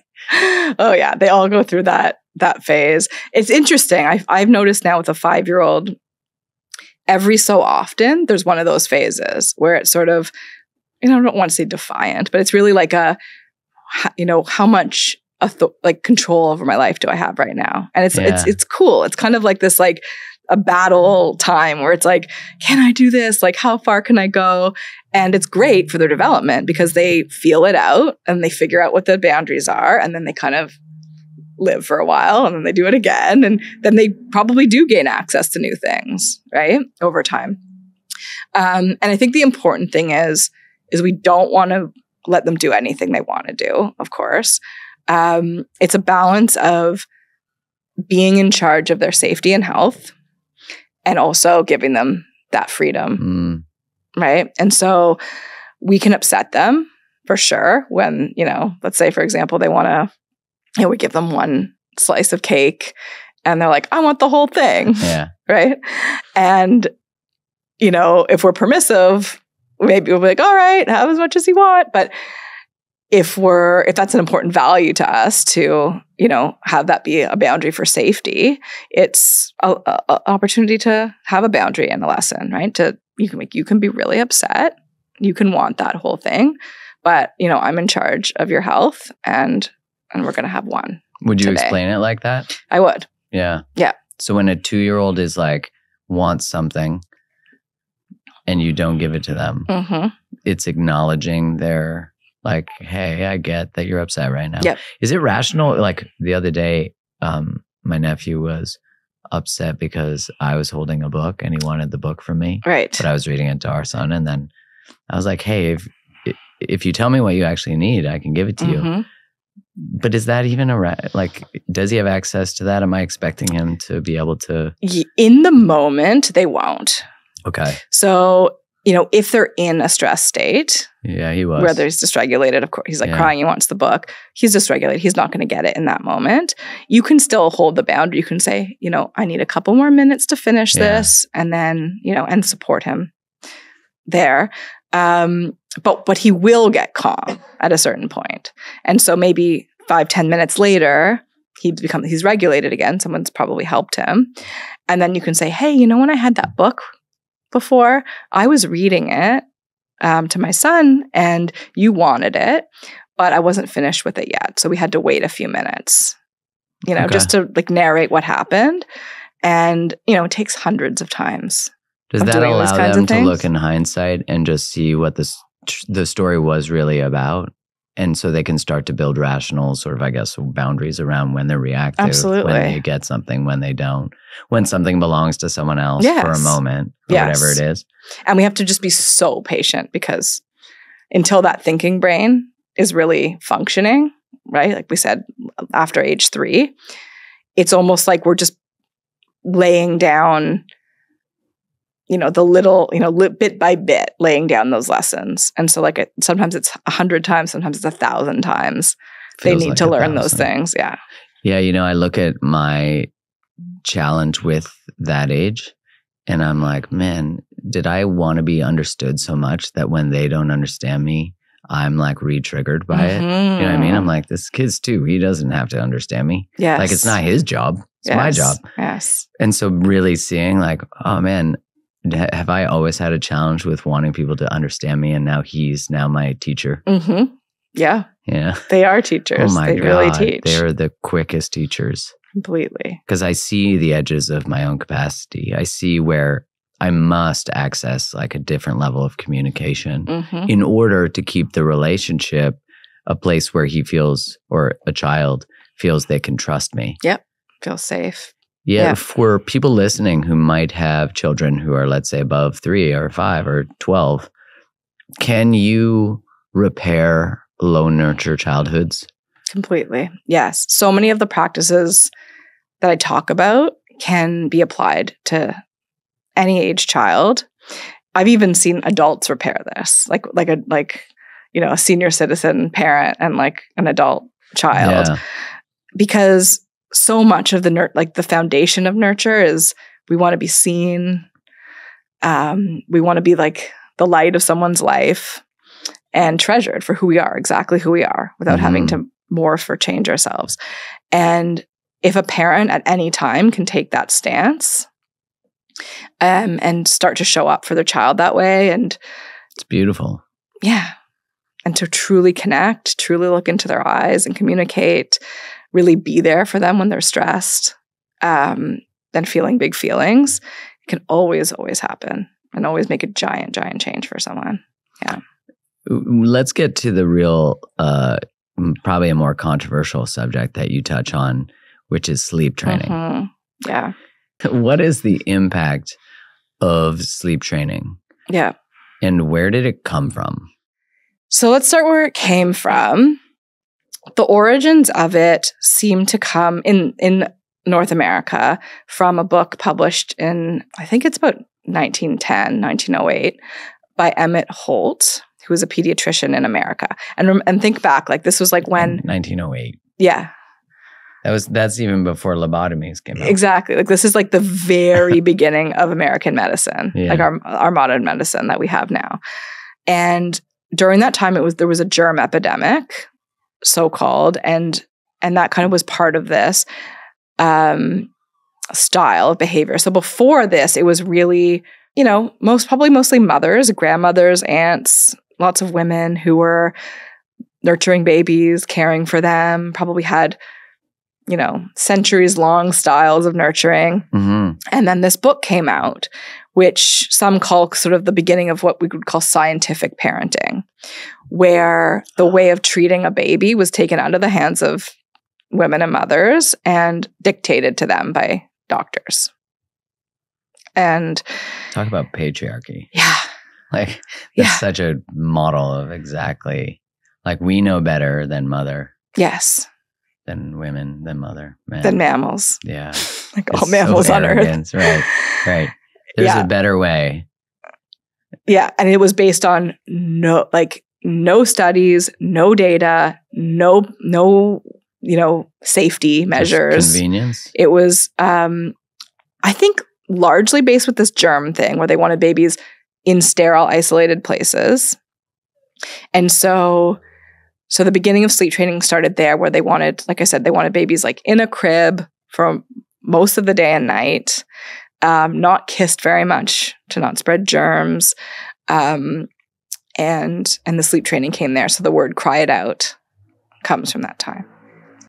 Oh yeah, they all go through that phase. It's interesting. I've noticed now with a 5-year-old, every so often there's one of those phases where it's sort of, I don't want to say defiant, but it's really like a, how much control over my life do I have right now? And it's cool. It's kind of like this, like a battle time where it's like, can I do this? Like, how far can I go? And it's great for their development because they feel it out and they figure out what the boundaries are, and then they kind of live for a while, and then they do it again, and then they probably do gain access to new things, right, over time. And I think the important thing is we don't want to let them do anything they want to do, of course. It's a balance of being in charge of their safety and health, and also giving them that freedom, right? And so we can upset them for sure when, you know, let's say, for example, they want to, you know, we give them one slice of cake and they're like, I want the whole thing. Yeah. Right. And, you know, if we're permissive, maybe we'll be like, all right, have as much as you want. But if that's an important value to us to, you know, have that be a boundary for safety, it's an opportunity to have a boundary in the lesson, right? You can be really upset. You can want that whole thing, but, you know, I'm in charge of your health and we're going to have one. Would you explain it like that? I would. Yeah. Yeah. So when a 2-year-old is like, wants something and you don't give it to them, mm-hmm. it's acknowledging their, like, hey, I get that you're upset right now. Yep. Is it rational? Like the other day, my nephew was upset because I was holding a book and he wanted the book from me. Right. But I was reading it to our son. And then I was like, hey, if you tell me what you actually need, I can give it to mm-hmm. you. But is that even like, does he have access to that? Am I expecting him to be able to? In the moment, they won't. Okay. So, you know, if they're in a stress state. Yeah, he was. Whether he's dysregulated, of course. He's like crying, he wants the book. He's dysregulated. He's not going to get it in that moment. You can still hold the boundary. You can say, you know, I need a couple more minutes to finish this. And then, you know, and support him there. But he will get calm at a certain point. And so maybe 5-10 minutes later, he's regulated again. Someone's probably helped him. And then you can say, hey, you know, when I had that book before, I was reading it to my son and you wanted it, but I wasn't finished with it yet. So we had to wait a few minutes, you know, just to like narrate what happened. And, you know, it takes hundreds of times. Does that allow them to look in hindsight and just see what the story was really about? And so they can start to build rational sort of, I guess, boundaries around when they're reactive, absolutely. When they get something, when they don't, when something belongs to someone else for a moment, or whatever it is. And we have to just be so patient because until that thinking brain is really functioning, right? Like we said, after age 3, it's almost like we're just laying down, you know, the little, you know, bit by bit laying down those lessons. And so like sometimes it's 100 times, sometimes it's 1,000 times. Feels they need like to learn 1,000. Those things. Yeah. Yeah. You know, I look at my challenge with that age and I'm like, man, did I want to be understood so much that when they don't understand me, I'm like re-triggered by it? You know what I mean? I'm like, this kid's 2. He doesn't have to understand me. Yes. Like it's not his job. It's my job. Yes. And so really seeing like, oh man, have I always had a challenge with wanting people to understand me, and now he's my teacher? Mm-hmm. Yeah. Yeah. They are teachers. Oh my God. They really teach. They're the quickest teachers. Completely. Because I see the edges of my own capacity. I see where I must access like a different level of communication mm-hmm. in order to keep the relationship a place where he feels, or a child feels, they can trust me. Yep. Feel safe. Yeah, for people listening who might have children who are, let's say, above 3 or 5 or 12, can you repair low nurture childhoods? Completely, yes. So many of the practices that I talk about can be applied to any age child. I've even seen adults repair this, like a senior citizen parent and like an adult child, because so much of the foundation of nurture is we want to be seen. We want to be like the light of someone's life and treasured for who we are, exactly who we are, without having to morph or change ourselves. And if a parent at any time can take that stance and start to show up for their child that way. And it's beautiful. Yeah. And to truly connect, truly look into their eyes and communicate, really be there for them when they're stressed, then feeling big feelings, it can always, always happen and always make a giant, giant change for someone. Yeah. Let's get to the real, probably a more controversial subject that you touch on, which is sleep training. Mm-hmm. Yeah. What is the impact of sleep training? Yeah. And where did it come from? So let's start where it came from. The origins of it seem to come in North America from a book published in, I think it's about 1910, 1908, by Emmett Holt, who was a pediatrician in America. And think back, like this was like when 1908. Yeah. That's even before lobotomies came out. Exactly. Like this is like the very beginning of American medicine, like our modern medicine that we have now. And during that time, there was a germ epidemic, so-called, and that kind of was part of this style of behavior. So before this, it was really, you know, mostly mothers, grandmothers, aunts, lots of women who were nurturing babies, caring for them, probably had, you know, centuries-long styles of nurturing. Mm-hmm. And then this book came out, which some call sort of the beginning of what we would call scientific parenting, where the way of treating a baby was taken out of the hands of women and mothers and dictated to them by doctors. And talk about patriarchy. Yeah. Like that's such a model of exactly, like we know better than mother. Yes. Than women, than mother, man. Than mammals. Yeah. Like all mammals on Earth. Right, right. There's a better way. Yeah. And it was based on no studies, no data, no, you know, safety measures. Just convenience. It was, I think, largely based with this germ thing where they wanted babies in sterile, isolated places. And so the beginning of sleep training started there, where they wanted, like I said, they wanted babies like in a crib for most of the day and night, not kissed very much to not spread germs. And the sleep training came there. So the word cry it out comes from that time.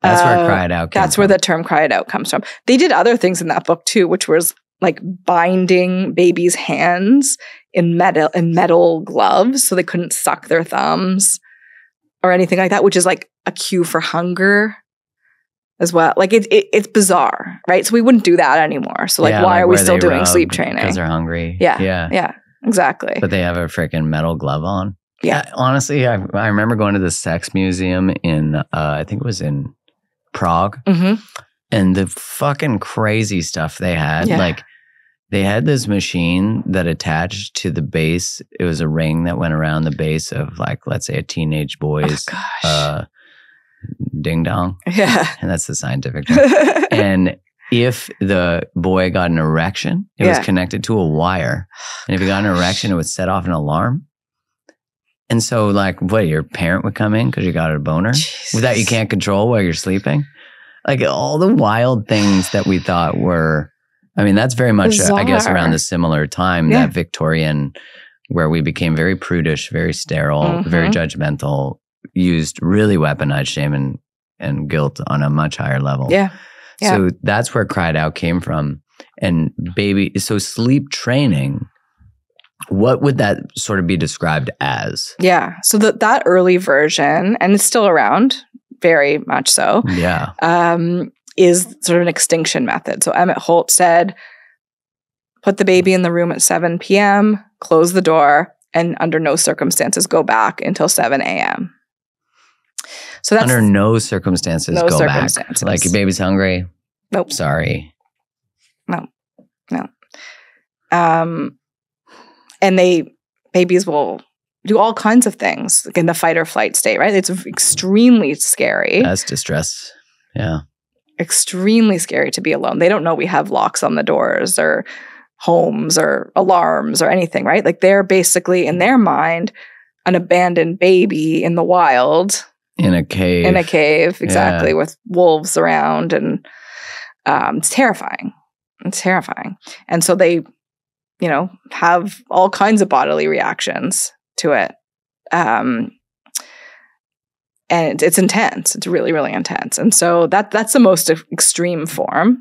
That's where cry it out comes from. That's where the term cry it out comes from. They did other things in that book too, which was like binding babies' hands in metal gloves so they couldn't suck their thumbs or anything like that, which is like a cue for hunger as well. Like it's bizarre, right? So we wouldn't do that anymore. So like, why are we still doing sleep training? Because they're hungry. Yeah. Yeah. Yeah. Exactly. But they have a freaking metal glove on. Yeah. Honestly, I remember going to the sex museum in, I think it was in Prague. Mm-hmm. And the fucking crazy stuff they had, like they had this machine that attached to the base. It was a ring that went around the base of, like, let's say a teenage boy's ding dong. Yeah. And that's the scientific term. And if the boy got an erection, it was connected to a wire. And if he got an erection, it would set off an alarm. And so, like, what, your parent would come in because you got a boner that you can't control while you're sleeping? Like all the wild things that we thought were, I mean, that's very much, I guess, around the similar time, that Victorian, where we became very prudish, very sterile, very judgmental, used really weaponized shame and guilt on a much higher level. Yeah. So that's where Cry It Out came from. And so sleep training, what would that sort of be described as? Yeah. So that early version, and it's still around. Very much so. Yeah. Is sort of an extinction method. So Emmett Holt said, put the baby in the room at 7 p.m., close the door, and under no circumstances go back until 7 a.m. So that's under no circumstances back. Like your baby's hungry. Nope. Sorry. No. No. And babies will do all kinds of things, like in the fight or flight state, right? It's extremely scary. That's distress. Yeah. Extremely scary to be alone. They don't know we have locks on the doors or homes or alarms or anything, right? Like they're basically, in their mind, an abandoned baby in the wild. In a cave. In a cave, exactly, with wolves around. And it's terrifying. It's terrifying. And so they, you know, have all kinds of bodily reactions to it. And it's intense. It's really, really intense. And so that's the most extreme form.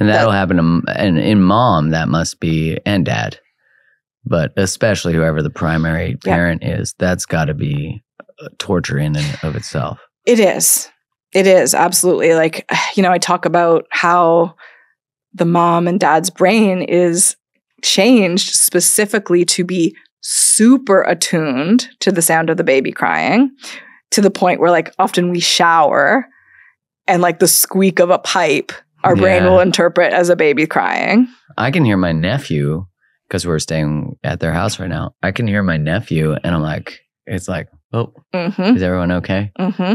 And that'll happen to, and in mom, that must be, and dad, but especially whoever the primary parent is, that's got to be torture in and of itself. It is. It is, absolutely. Like, you know, I talk about how the mom and dad's brain is changed specifically to be super attuned to the sound of the baby crying, to the point where, like, often we shower and, like, the squeak of a pipe, our brain will interpret as a baby crying. I can hear my nephew, because we're staying at their house right now. I can hear my nephew and I'm like, it's like, oh, mm-hmm. is everyone okay? Mm-hmm.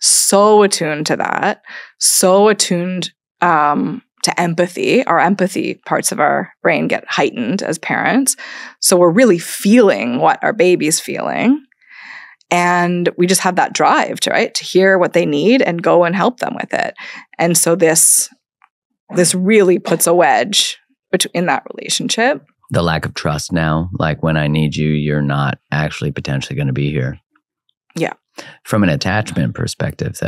So attuned to that, so attuned to empathy. Our empathy parts of our brain get heightened as parents. So we're really feeling what our baby's feeling. And we just have that drive to, right, to hear what they need and go and help them with it. And so this really puts a wedge in that relationship. The lack of trust now, like when I need you, you're not actually potentially going to be here. Yeah. From an attachment perspective,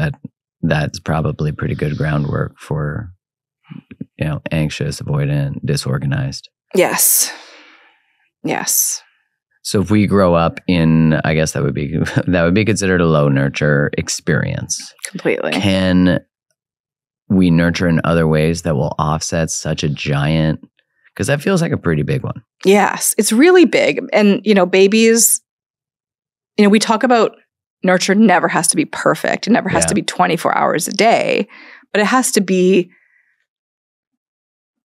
that's probably pretty good groundwork for, you know, anxious, avoidant, disorganized. Yes. Yes. So if we grow up in, I guess that would be considered a low nurture experience. Completely. Can we nurture in other ways that will offset such a giant, because that feels like a pretty big one. Yes, it's really big. And, you know, babies, you know, we talk about nurture never has to be perfect. It never has to be 24 hours a day, but it has to be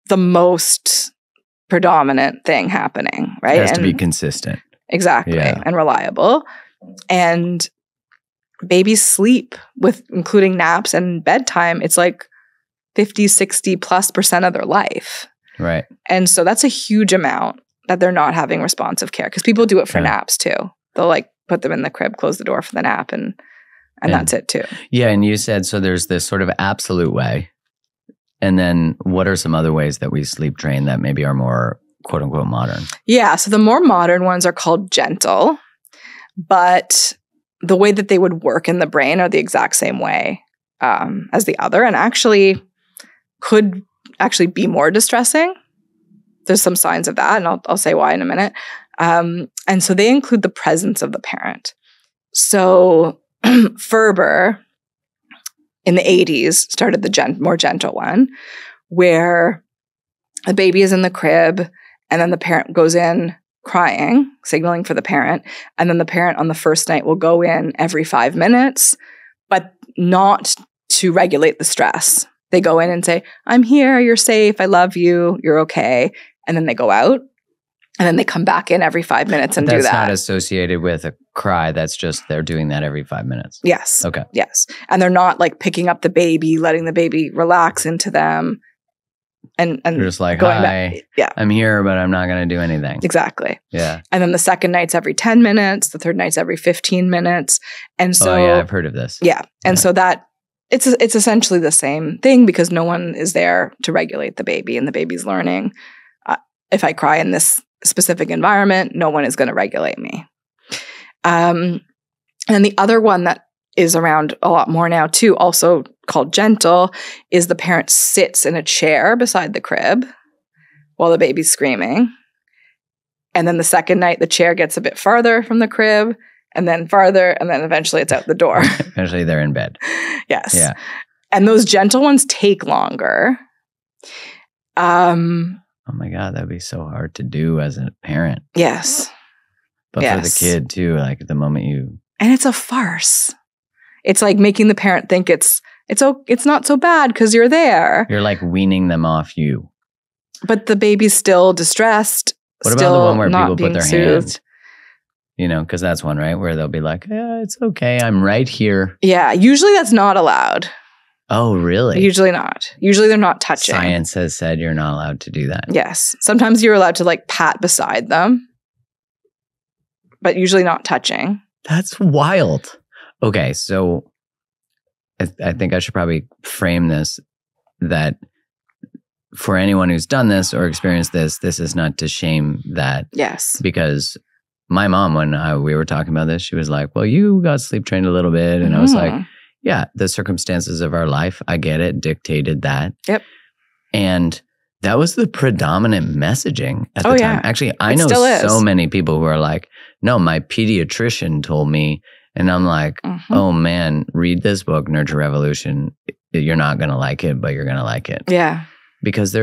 the most predominant thing happening, right? It has to be consistent. Exactly. Yeah. And reliable. And babies sleep with, including naps and bedtime, it's like 50-60+% of their life. Right. And so that's a huge amount that they're not having responsive care, because people do it for naps too. They'll like put them in the crib, close the door for the nap, and that's it too. Yeah. And you said, so there's this sort of absolute way. And then what are some other ways that we sleep train that maybe are more quote unquote modern? Yeah. So the more modern ones are called gentle, but the way that they would work in the brain are the exact same way as the other, and actually could actually be more distressing. There's some signs of that, and I'll say why in a minute. And so they include the presence of the parent. So Ferber in the 80s started the more gentle one, where the baby is in the crib and then the parent goes in crying, signaling for the parent, and then the parent on the first night will go in every 5 minutes, but not to regulate the stress. They go in and say, I'm here, you're safe, I love you, you're okay. And then they go out, and then they come back in every 5 minutes and do that. That's not associated with a cry. That's just they're doing that every 5 minutes. Yes. Okay. Yes. And they're not like picking up the baby, letting the baby relax into them. And you're just like, hi, back. Yeah. I'm here, but I'm not going to do anything. Exactly. Yeah. And then the second night's every 10 minutes, the third night's every 15 minutes. And so, oh, yeah, I've heard of this. Yeah. And so that, it's essentially the same thing, because no one is there to regulate the baby, and the baby's learning. If I cry in this specific environment, no one is going to regulate me. And the other one that is around a lot more now too, also called gentle, is the parent sits in a chair beside the crib while the baby's screaming. And then the second night, the chair gets a bit farther from the crib, and then farther, and then eventually it's out the door. Eventually they're in bed. Yes. Yeah. And those gentle ones take longer. Oh my God, that'd be so hard to do as a parent. Yes. But for the kid too, like at the moment you... And it's a farce. It's like making the parent think it's not so bad because you're there. You're like weaning them off you. But the baby's still distressed. What about the one where people put their hands? You know, because that's one, right? Where they'll be like, yeah, it's okay, I'm right here. Yeah, usually that's not allowed. Oh, really? Usually not. Usually they're not touching. Science has said you're not allowed to do that. Yes. Sometimes you're allowed to like pat beside them, but usually not touching. That's wild. Okay, so I think I should probably frame this that for anyone who's done this or experienced this is not to shame that. Yes. Because... my mom, when we were talking about this, she was like, well, you got sleep trained a little bit. And I was like, yeah, the circumstances of our life, I get it, dictated that. Yep. And that was the predominant messaging at the time. Actually, I know so many people who are like, no, my pediatrician told me. And I'm like, oh man, read this book, Nurture Revolution. You're not going to like it, but you're going to like it. Yeah. Because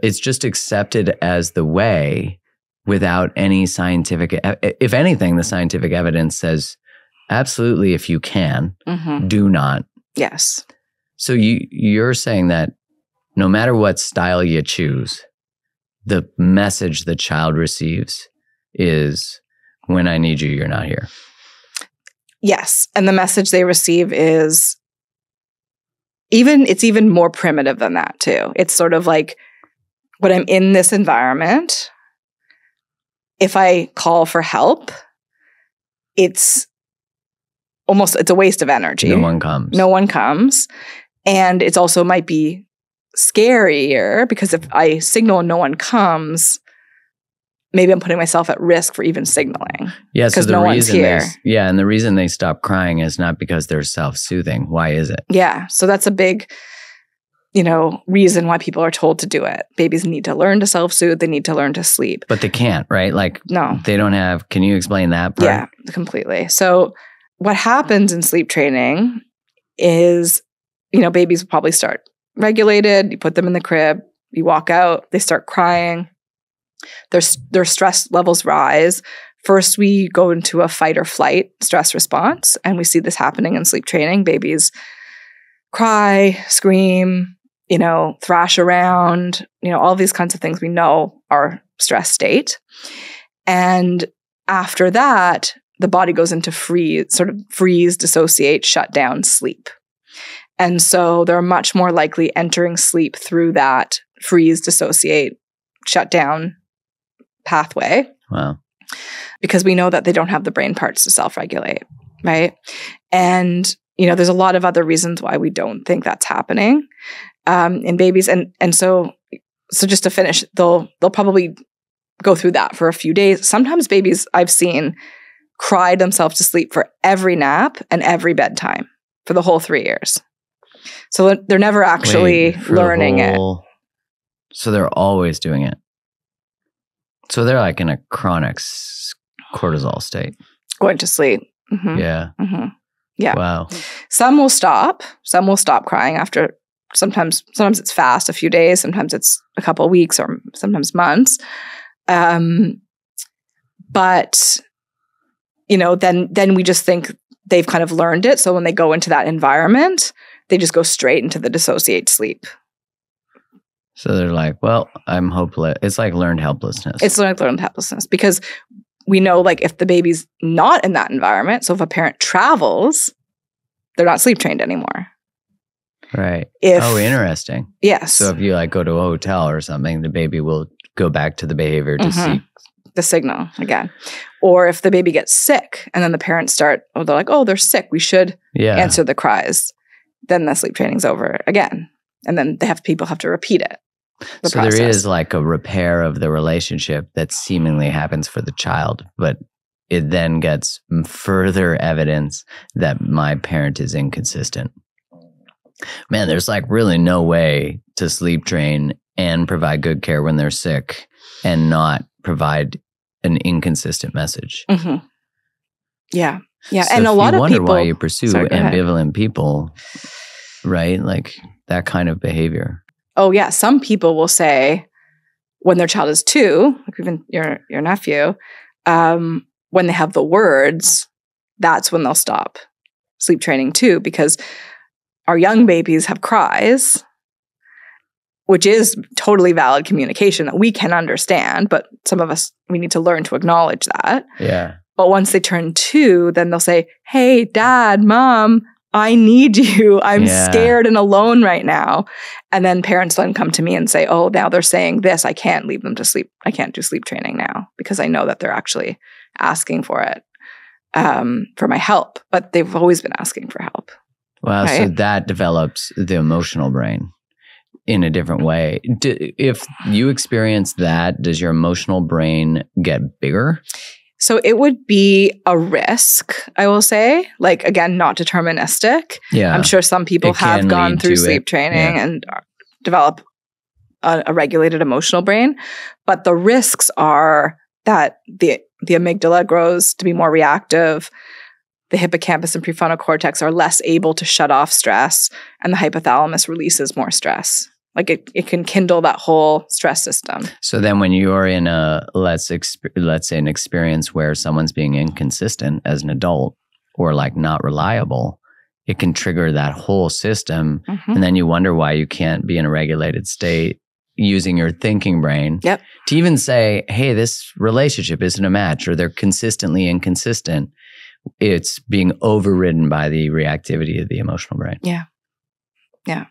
it's just accepted as the way without any scientific, if anything, the scientific evidence says, absolutely, if you can, do not. Yes. So you're saying that no matter what style you choose, the message the child receives is, when I need you, you're not here. Yes. And the message they receive is it's even more primitive than that too. It's sort of like, when I'm in this environment, if I call for help, it's a waste of energy. No one comes. And it's also might be scarier, because if I signal and no one comes, maybe I'm putting myself at risk for even signaling. Yeah, so the reason they stop crying is not because they're self-soothing. Why is it? Yeah, so that's a big, reason why people are told to do it. Babies need to learn to self-soothe. They need to learn to sleep. But they can't, right? They don't have. Can you explain that part? Yeah, completely. So what happens in sleep training is, babies will probably start regulated. You put them in the crib. You walk out. They start crying. Their stress levels rise. First, we go into a fight or flight stress response, and we see this happening in sleep training. Babies cry, scream, thrash around, all these kinds of things we know are stress state. And after that, the body goes into freeze, dissociate, shut down, sleep. And so they're much more likely entering sleep through that freeze, dissociate, shut down pathway. Wow. Because we know that they don't have the brain parts to self-regulate, right? And, there's a lot of other reasons why we don't think that's happening in babies. And so just to finish, they'll probably go through that for a few days. Sometimes babies I've seen cry themselves to sleep for every nap and every bedtime for the whole 3 years. So they're never actually learning it. So they're always doing it. So they're like in a chronic cortisol state. Going to sleep. Mm-hmm. Yeah. Mm-hmm. Yeah. Wow. Some will stop. Some will stop crying after sometimes it's fast, a few days. Sometimes it's a couple of weeks or sometimes months. But, then we just think they've kind of learned it. So when they go into that environment, they just go straight into the dissociate sleep. So they're like, well, I'm hopeless. It's like learned helplessness. It's like learned helplessness, because we know if the baby's not in that environment, so if a parent travels, they're not sleep trained anymore. Right. Interesting. Yes. So if you go to a hotel or something, the baby will go back to the behavior to seek the signal again. Or if the baby gets sick and then the parents they're sick, we should answer the cries. Then the sleep training's over again. And then people have to repeat it. So there is a repair of the relationship that seemingly happens for the child, but it then gets further evidence that my parent is inconsistent. Man, there's really no way to sleep train and provide good care when they're sick and not provide an inconsistent message. Mm-hmm. Yeah. Yeah. So and a lot of people... You wonder why you pursue ambivalent people, right? That kind of behavior. Oh, yeah. Some people will say when their child is 2, even your nephew, when they have the words, that's when they'll stop sleep training too, because our young babies have cries, which is totally valid communication that we can understand, but some of us, we need to learn to acknowledge that. Yeah. But once they turn 2, then they'll say, hey, Dad, Mom, I need you. I'm scared and alone right now. And then parents then come to me and say, oh, now they're saying this. I can't leave them to sleep. I can't do sleep training now because I know that they're actually asking for it, for my help. But they've always been asking for help. Wow. Right? So that develops the emotional brain in a different way. If you experience that, does your emotional brain get bigger? So it would be a risk, I will say. Again, not deterministic. Yeah. I'm sure some people have gone through sleep training and develop a regulated emotional brain. But the risks are that the amygdala grows to be more reactive. The hippocampus and prefrontal cortex are less able to shut off stress. And the hypothalamus releases more stress. It can kindle that whole stress system. So then when you're in let's say an experience where someone's being inconsistent as an adult or not reliable, it can trigger that whole system. Mm-hmm. And then you wonder why you can't be in a regulated state using your thinking brain, yep, to even say, hey, this relationship isn't a match, or they're consistently inconsistent. It's being overridden by the reactivity of the emotional brain. Yeah. Yeah.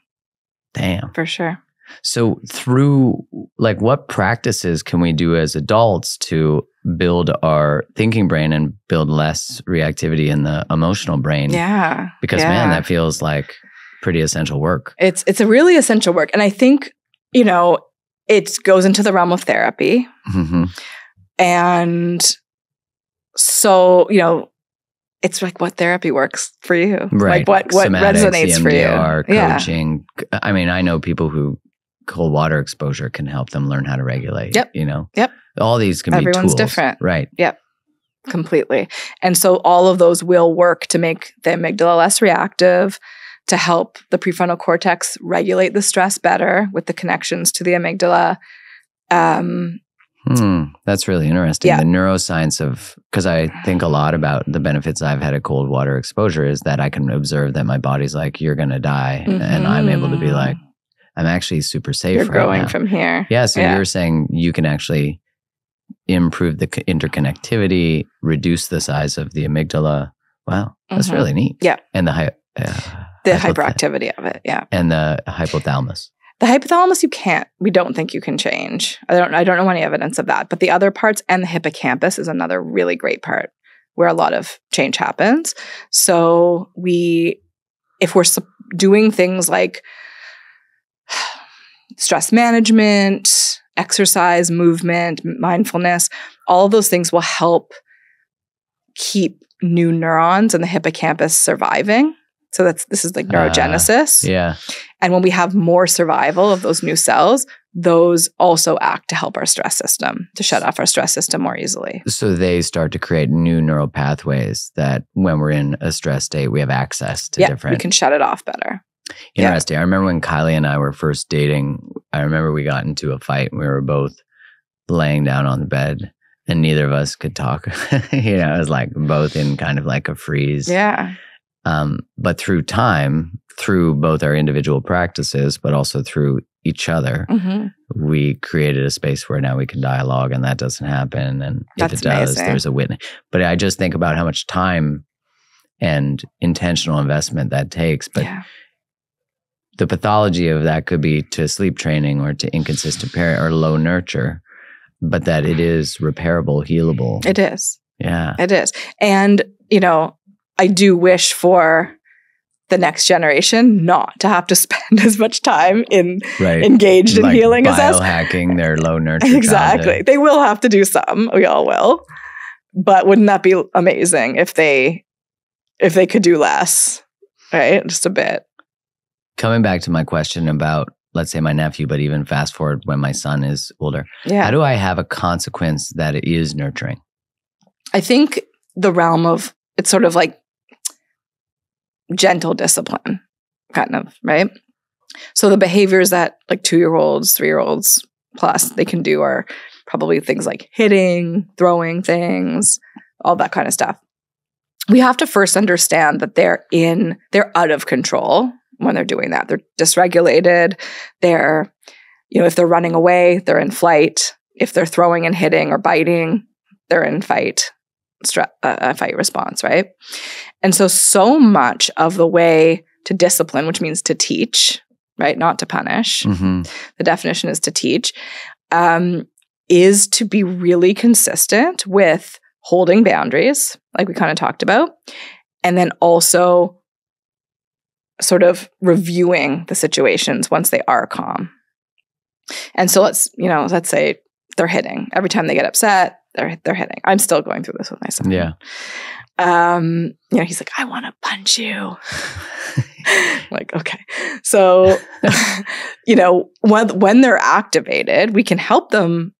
Damn. For sure. So through, like, what practices can we do as adults to build our thinking brain and build less reactivity in the emotional brain? Yeah. Because, yeah, man, that feels like pretty essential work. It's a really essential work. And I think, you know, it goes into the realm of therapy. Mm-hmm. And so, you know, it's like what therapy works for you. Right. Like what somatics, resonates EMDR, for you. Coaching. Yeah. I mean, I know people who cold water exposure can help them learn how to regulate. Yep. You know? Yep. All these can be tools. Everyone's different. Right. Yep. Completely. And so all of those will work to make the amygdala less reactive, to help the prefrontal cortex regulate the stress better with the connections to the amygdala. That's really interesting. Yeah. The neuroscience of, because I think a lot about the benefits I've had of cold water exposure is that I can observe that my body's like, you're going to die. Mm-hmm. And I'm able to be like, I'm actually super safe. You're right growing now. From here. Yeah. So you're saying you can actually improve the interconnectivity, reduce the size of the amygdala. Wow. That's really neat. Yeah. And the hyperactivity of it. Yeah. And the hypothalamus. The hypothalamus, you can't. We don't think you can change. I don't know any evidence of that. But the other parts, and the hippocampus is another really great part where a lot of change happens. So if we're doing things like stress management, exercise, movement, mindfulness, all of those things will help keep new neurons in the hippocampus surviving. So this is like neurogenesis. Yeah. And when we have more survival of those new cells, those also act to help our stress system, to shut off our stress system more easily. So they start to create new neural pathways that when we're in a stress state, we have access to different. We can shut it off better. Interesting. Yep. I remember when Kylie and I were first dating, I remember we got into a fight and we were both laying down on the bed and neither of us could talk. You know, it was like both in kind of like a freeze. Yeah. But through time, through both our individual practices, but also through each other, we created a space where now we can dialogue, and that doesn't happen. And if it does, there's a witness. But I just think about how much time and intentional investment that takes. But the pathology of that could be to sleep training or to inconsistent parent or low nurture, but that it is repairable, healable. It is. Yeah. It is. And, you know, I do wish for the next generation not to have to spend as much time engaged in like healing as us. Biohacking their low nurture. Exactly. Childhood. They will have to do some. We all will. But wouldn't that be amazing if they could do less, right? Just a bit. Coming back to my question about, let's say, my nephew, but even fast forward when my son is older. Yeah. How do I have a consequence that it is nurturing? I think the realm of, it's sort of like gentle discipline, kind of, right? So the behaviors that like 2-year-olds, 3-year-olds plus they can do are probably things like hitting, throwing things, all that kind of stuff. We have to first understand that they're out of control when they're doing that. They're dysregulated. They're, you know, if they're running away, they're in flight. If they're throwing and hitting or biting, they're in fight. Fight response, right? And so much of the way to discipline, which means to teach, right? Not to punish. Mm-hmm. The definition is to teach, is to be really consistent with holding boundaries, like we kind of talked about, and then also sort of reviewing the situations once they are calm. And so let's say they're hitting. Every time they get upset, they're hitting. I'm still going through this with my son. Yeah. You know, he's like, I want to punch you. Like, okay. So, you know, when they're activated, we can help them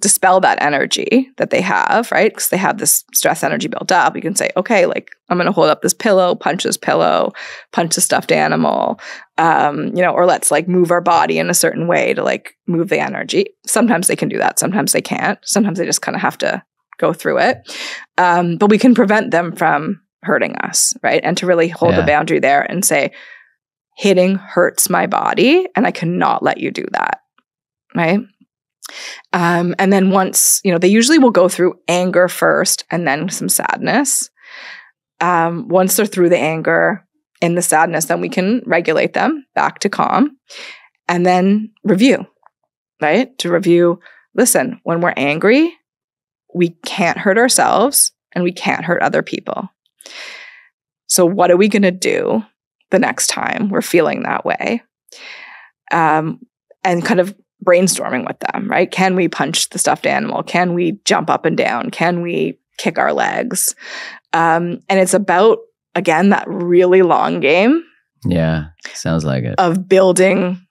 dispel that energy that they have, right? Because they have this stress energy built up. You can say, okay, like, I'm going to hold up this pillow, punch the stuffed animal, you know, or let's like move our body in a certain way to like move the energy. Sometimes they can do that. Sometimes they can't. Sometimes they just kind of have to go through it. But we can prevent them from hurting us, right? And to really hold the boundary there and say, hitting hurts my body and I cannot let you do that. right? And then once, you know, they usually will go through anger first and then some sadness. Once they're through the anger and the sadness, then we can regulate them back to calm and then review, right? To review, listen, when we're angry, we can't hurt ourselves and we can't hurt other people. So what are we going to do the next time we're feeling that way? And kind of brainstorming with them, right? Can we punch the stuffed animal? Can we jump up and down? Can we kick our legs? And it's about, again, that really long game. Yeah, sounds like it. Of building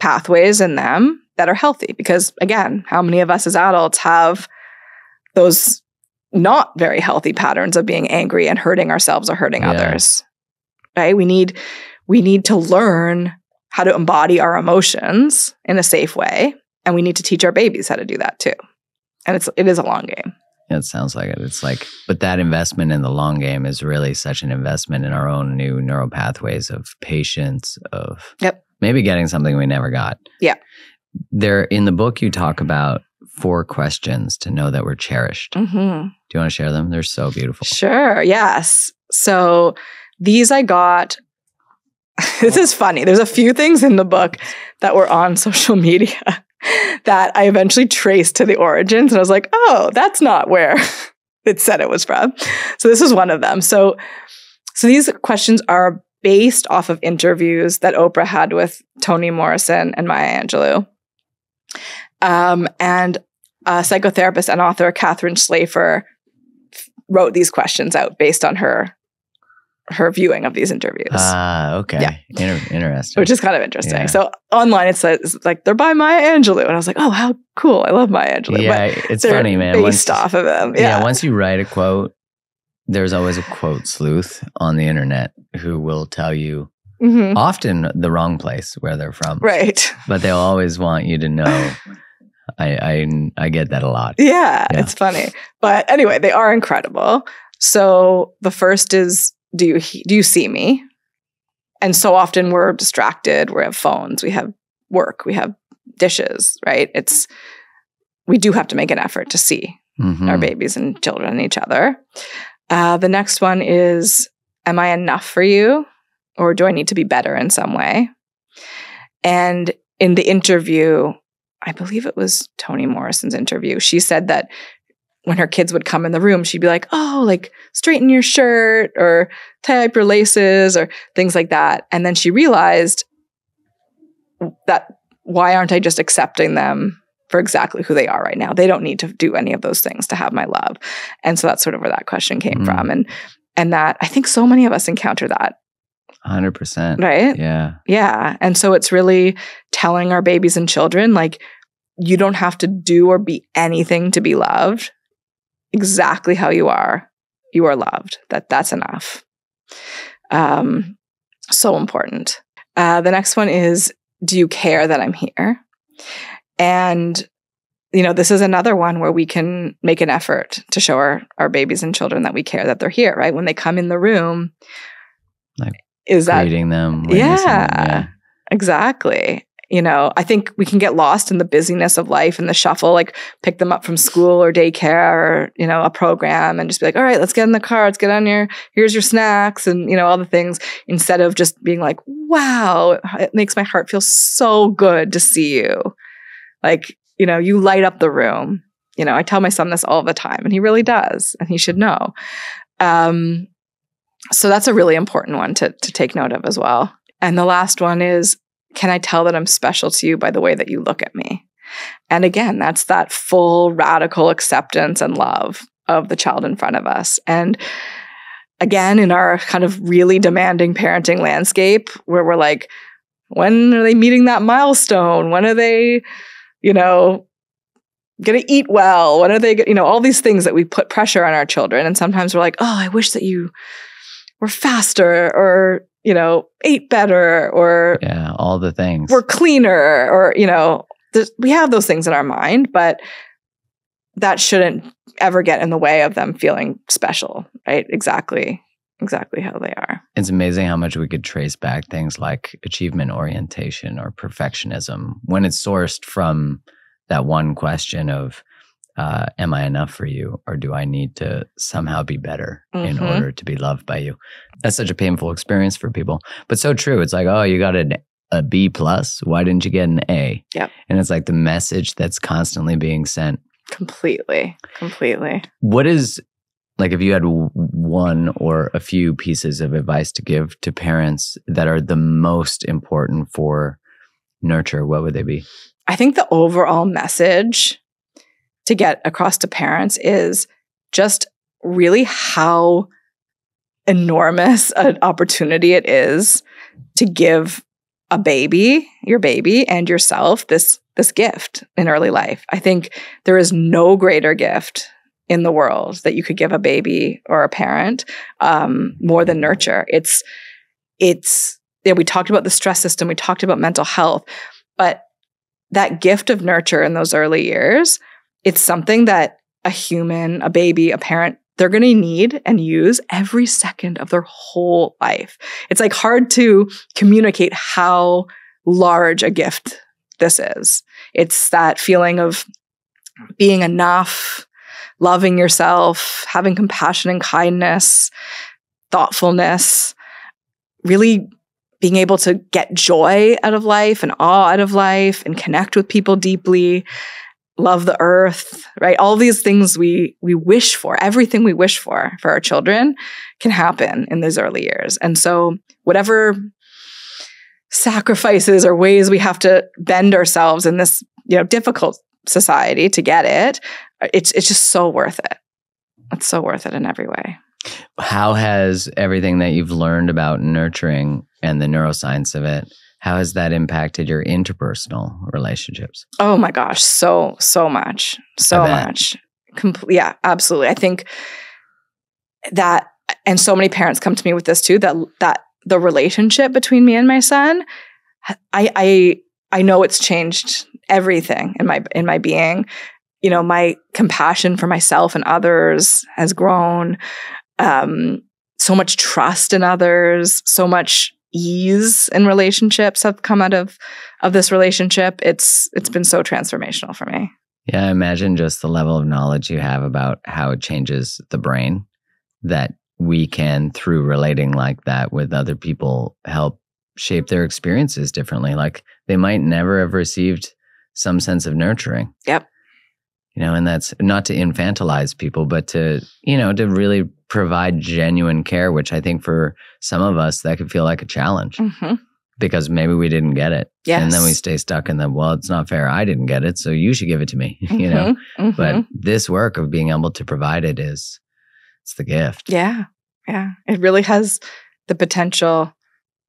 pathways in them that are healthy. Because again, how many of us as adults have those not very healthy patterns of being angry and hurting ourselves or hurting others, right? We need to learn how to embody our emotions in a safe way. And we need to teach our babies how to do that too. And it is a long game. Yeah, it sounds like it. It's like, but that investment in the long game is really such an investment in our own new neural pathways of patience, of maybe getting something we never got. Yeah. There, in the book, you talk about 4 questions to know that we're cherished. Mm-hmm. Do you want to share them? They're so beautiful. Sure. Yes. So these I got... This is funny. There's a few things in the book that were on social media that I eventually traced to the origins. And I was like, oh, that's not where it said it was from. So this is one of them. So these questions are based off of interviews that Oprah had with Toni Morrison and Maya Angelou. And psychotherapist and author Catherine Schlafer wrote these questions out based on her viewing of these interviews. Okay. Yeah. Interesting. Which is kind of interesting. Yeah. So online it says, like, they're by Maya Angelou. And I was like, oh, how cool. I love Maya Angelou. Yeah, but it's funny, man. Based off of them. Yeah. Once you write a quote, there's always a quote sleuth on the internet who will tell you often the wrong place where they're from. Right. But they'll always want you to know. I get that a lot. Yeah, it's funny. But anyway, they are incredible. So the first is, do you see me? And so often we're distracted. We have phones. We have work. We have dishes, right? We do have to make an effort to see our babies and children and each other. The next one is, am I enough for you? Or do I need to be better in some way? And in the interview, I believe it was Toni Morrison's interview, she said that when her kids would come in the room, she'd be like, oh, like, straighten your shirt or tie up your laces or things like that. And then she realized that, why aren't I just accepting them for exactly who they are right now? They don't need to do any of those things to have my love. And so that's sort of where that question came from. And that, I think so many of us encounter that. 100%. Right? Yeah. Yeah. And so it's really telling our babies and children, like, you don't have to do or be anything to be loved. Exactly how you are loved. That's enough. So important. The next one is, do you care that I'm here? And, you know, this is another one where we can make an effort to show our babies and children that we care that they're here, right? When they come in the room, like, is that greeting them? Yeah, exactly. You know, I think we can get lost in the busyness of life and the shuffle, like pick them up from school or daycare or, you know, a program, and just be like, all right, let's get in the car. Let's get on here's your snacks and, you know, all the things, instead of just being like, wow, it makes my heart feel so good to see you. Like, you know, you light up the room. You know, I tell my son this all the time, and he really does, and he should know. So that's a really important one to take note of as well. And the last one is, can I tell that I'm special to you by the way that you look at me? And again, that's that full radical acceptance and love of the child in front of us. And again, in our kind of really demanding parenting landscape, where we're like, when are they meeting that milestone? When are they, you know, going to eat well? When are they, you know, all these things that we put pressure on our children. And sometimes we're like, oh, I wish that you were faster, or, you know, ate better, or all the things. We're cleaner, or, you know, we have those things in our mind, but that shouldn't ever get in the way of them feeling special, right? Exactly exactly how they are. It's amazing how much we could trace back things like achievement orientation or perfectionism when it's sourced from that one question of, am I enough for you, or do I need to somehow be better in order to be loved by you? That's such a painful experience for people, but so true. It's like, oh, you got a B plus. Why didn't you get an A? Yeah. And it's like the message that's constantly being sent. Completely. What is, like, if you had one or a few pieces of advice to give to parents that are the most important for nurture, what would they be? I think the overall message to get across to parents is just really how enormous an opportunity it is to give a baby, your baby and yourself, this gift in early life. I think there is no greater gift in the world that you could give a baby or a parent, more than nurture. We talked about the stress system, we talked about mental health, but that gift of nurture in those early years, it's something that a human, a baby, a parent, they're going to need and use every second of their whole life. It's like hard to communicate how large a gift this is. It's that feeling of being enough, loving yourself, having compassion and kindness, thoughtfulness, really being able to get joy out of life and awe out of life and connect with people deeply, love the earth, right? All these things we wish for, everything we wish for our children can happen in those early years. And so whatever sacrifices or ways we have to bend ourselves in this, difficult society to get it, it's just so worth it. It's so worth it in every way. How has everything that you've learned about nurturing and the neuroscience of it, how has that impacted your interpersonal relationships? Oh my gosh, so much. Yeah, absolutely. I think that, and so many parents come to me with this too, that the relationship between me and my son, I know it's changed everything in my being. My compassion for myself and others has grown. So much trust in others, so much ease in relationships have come out of this relationship. It's been so transformational for me. Yeah, I imagine just the level of knowledge you have about how it changes the brain, that we can, through relating like that with other people, help shape their experiences differently. Like they might never have received some sense of nurturing. Yep. And that's not to infantilize people, but to really provide genuine care, which I think for some of us, that could feel like a challenge because maybe we didn't get it. Yes. And then we stay stuck in the, well, it's not fair. I didn't get it, so you should give it to me, But this work of being able to provide it it's the gift. Yeah. Yeah. It really has the potential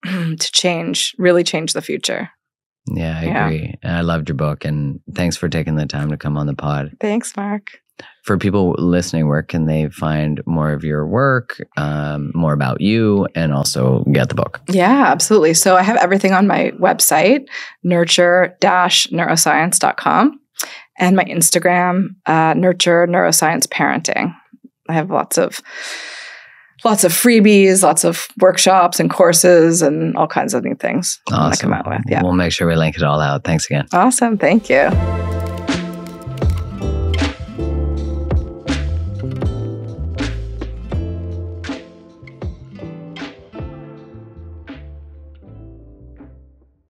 to really change the future. Yeah, I agree. And I loved your book, and thanks for taking the time to come on the pod. Thanks, Mark. For people listening, where can they find more of your work, more about you, and also get the book? Yeah, absolutely. So I have everything on my website, nurture-neuroscience.com, and my Instagram, Nurture Neuroscience Parenting. I have lots of freebies, lots of workshops and courses and all kinds of new things. Awesome. That come out with. Yeah. We'll make sure we link it all out. Thanks again. Awesome. Thank you.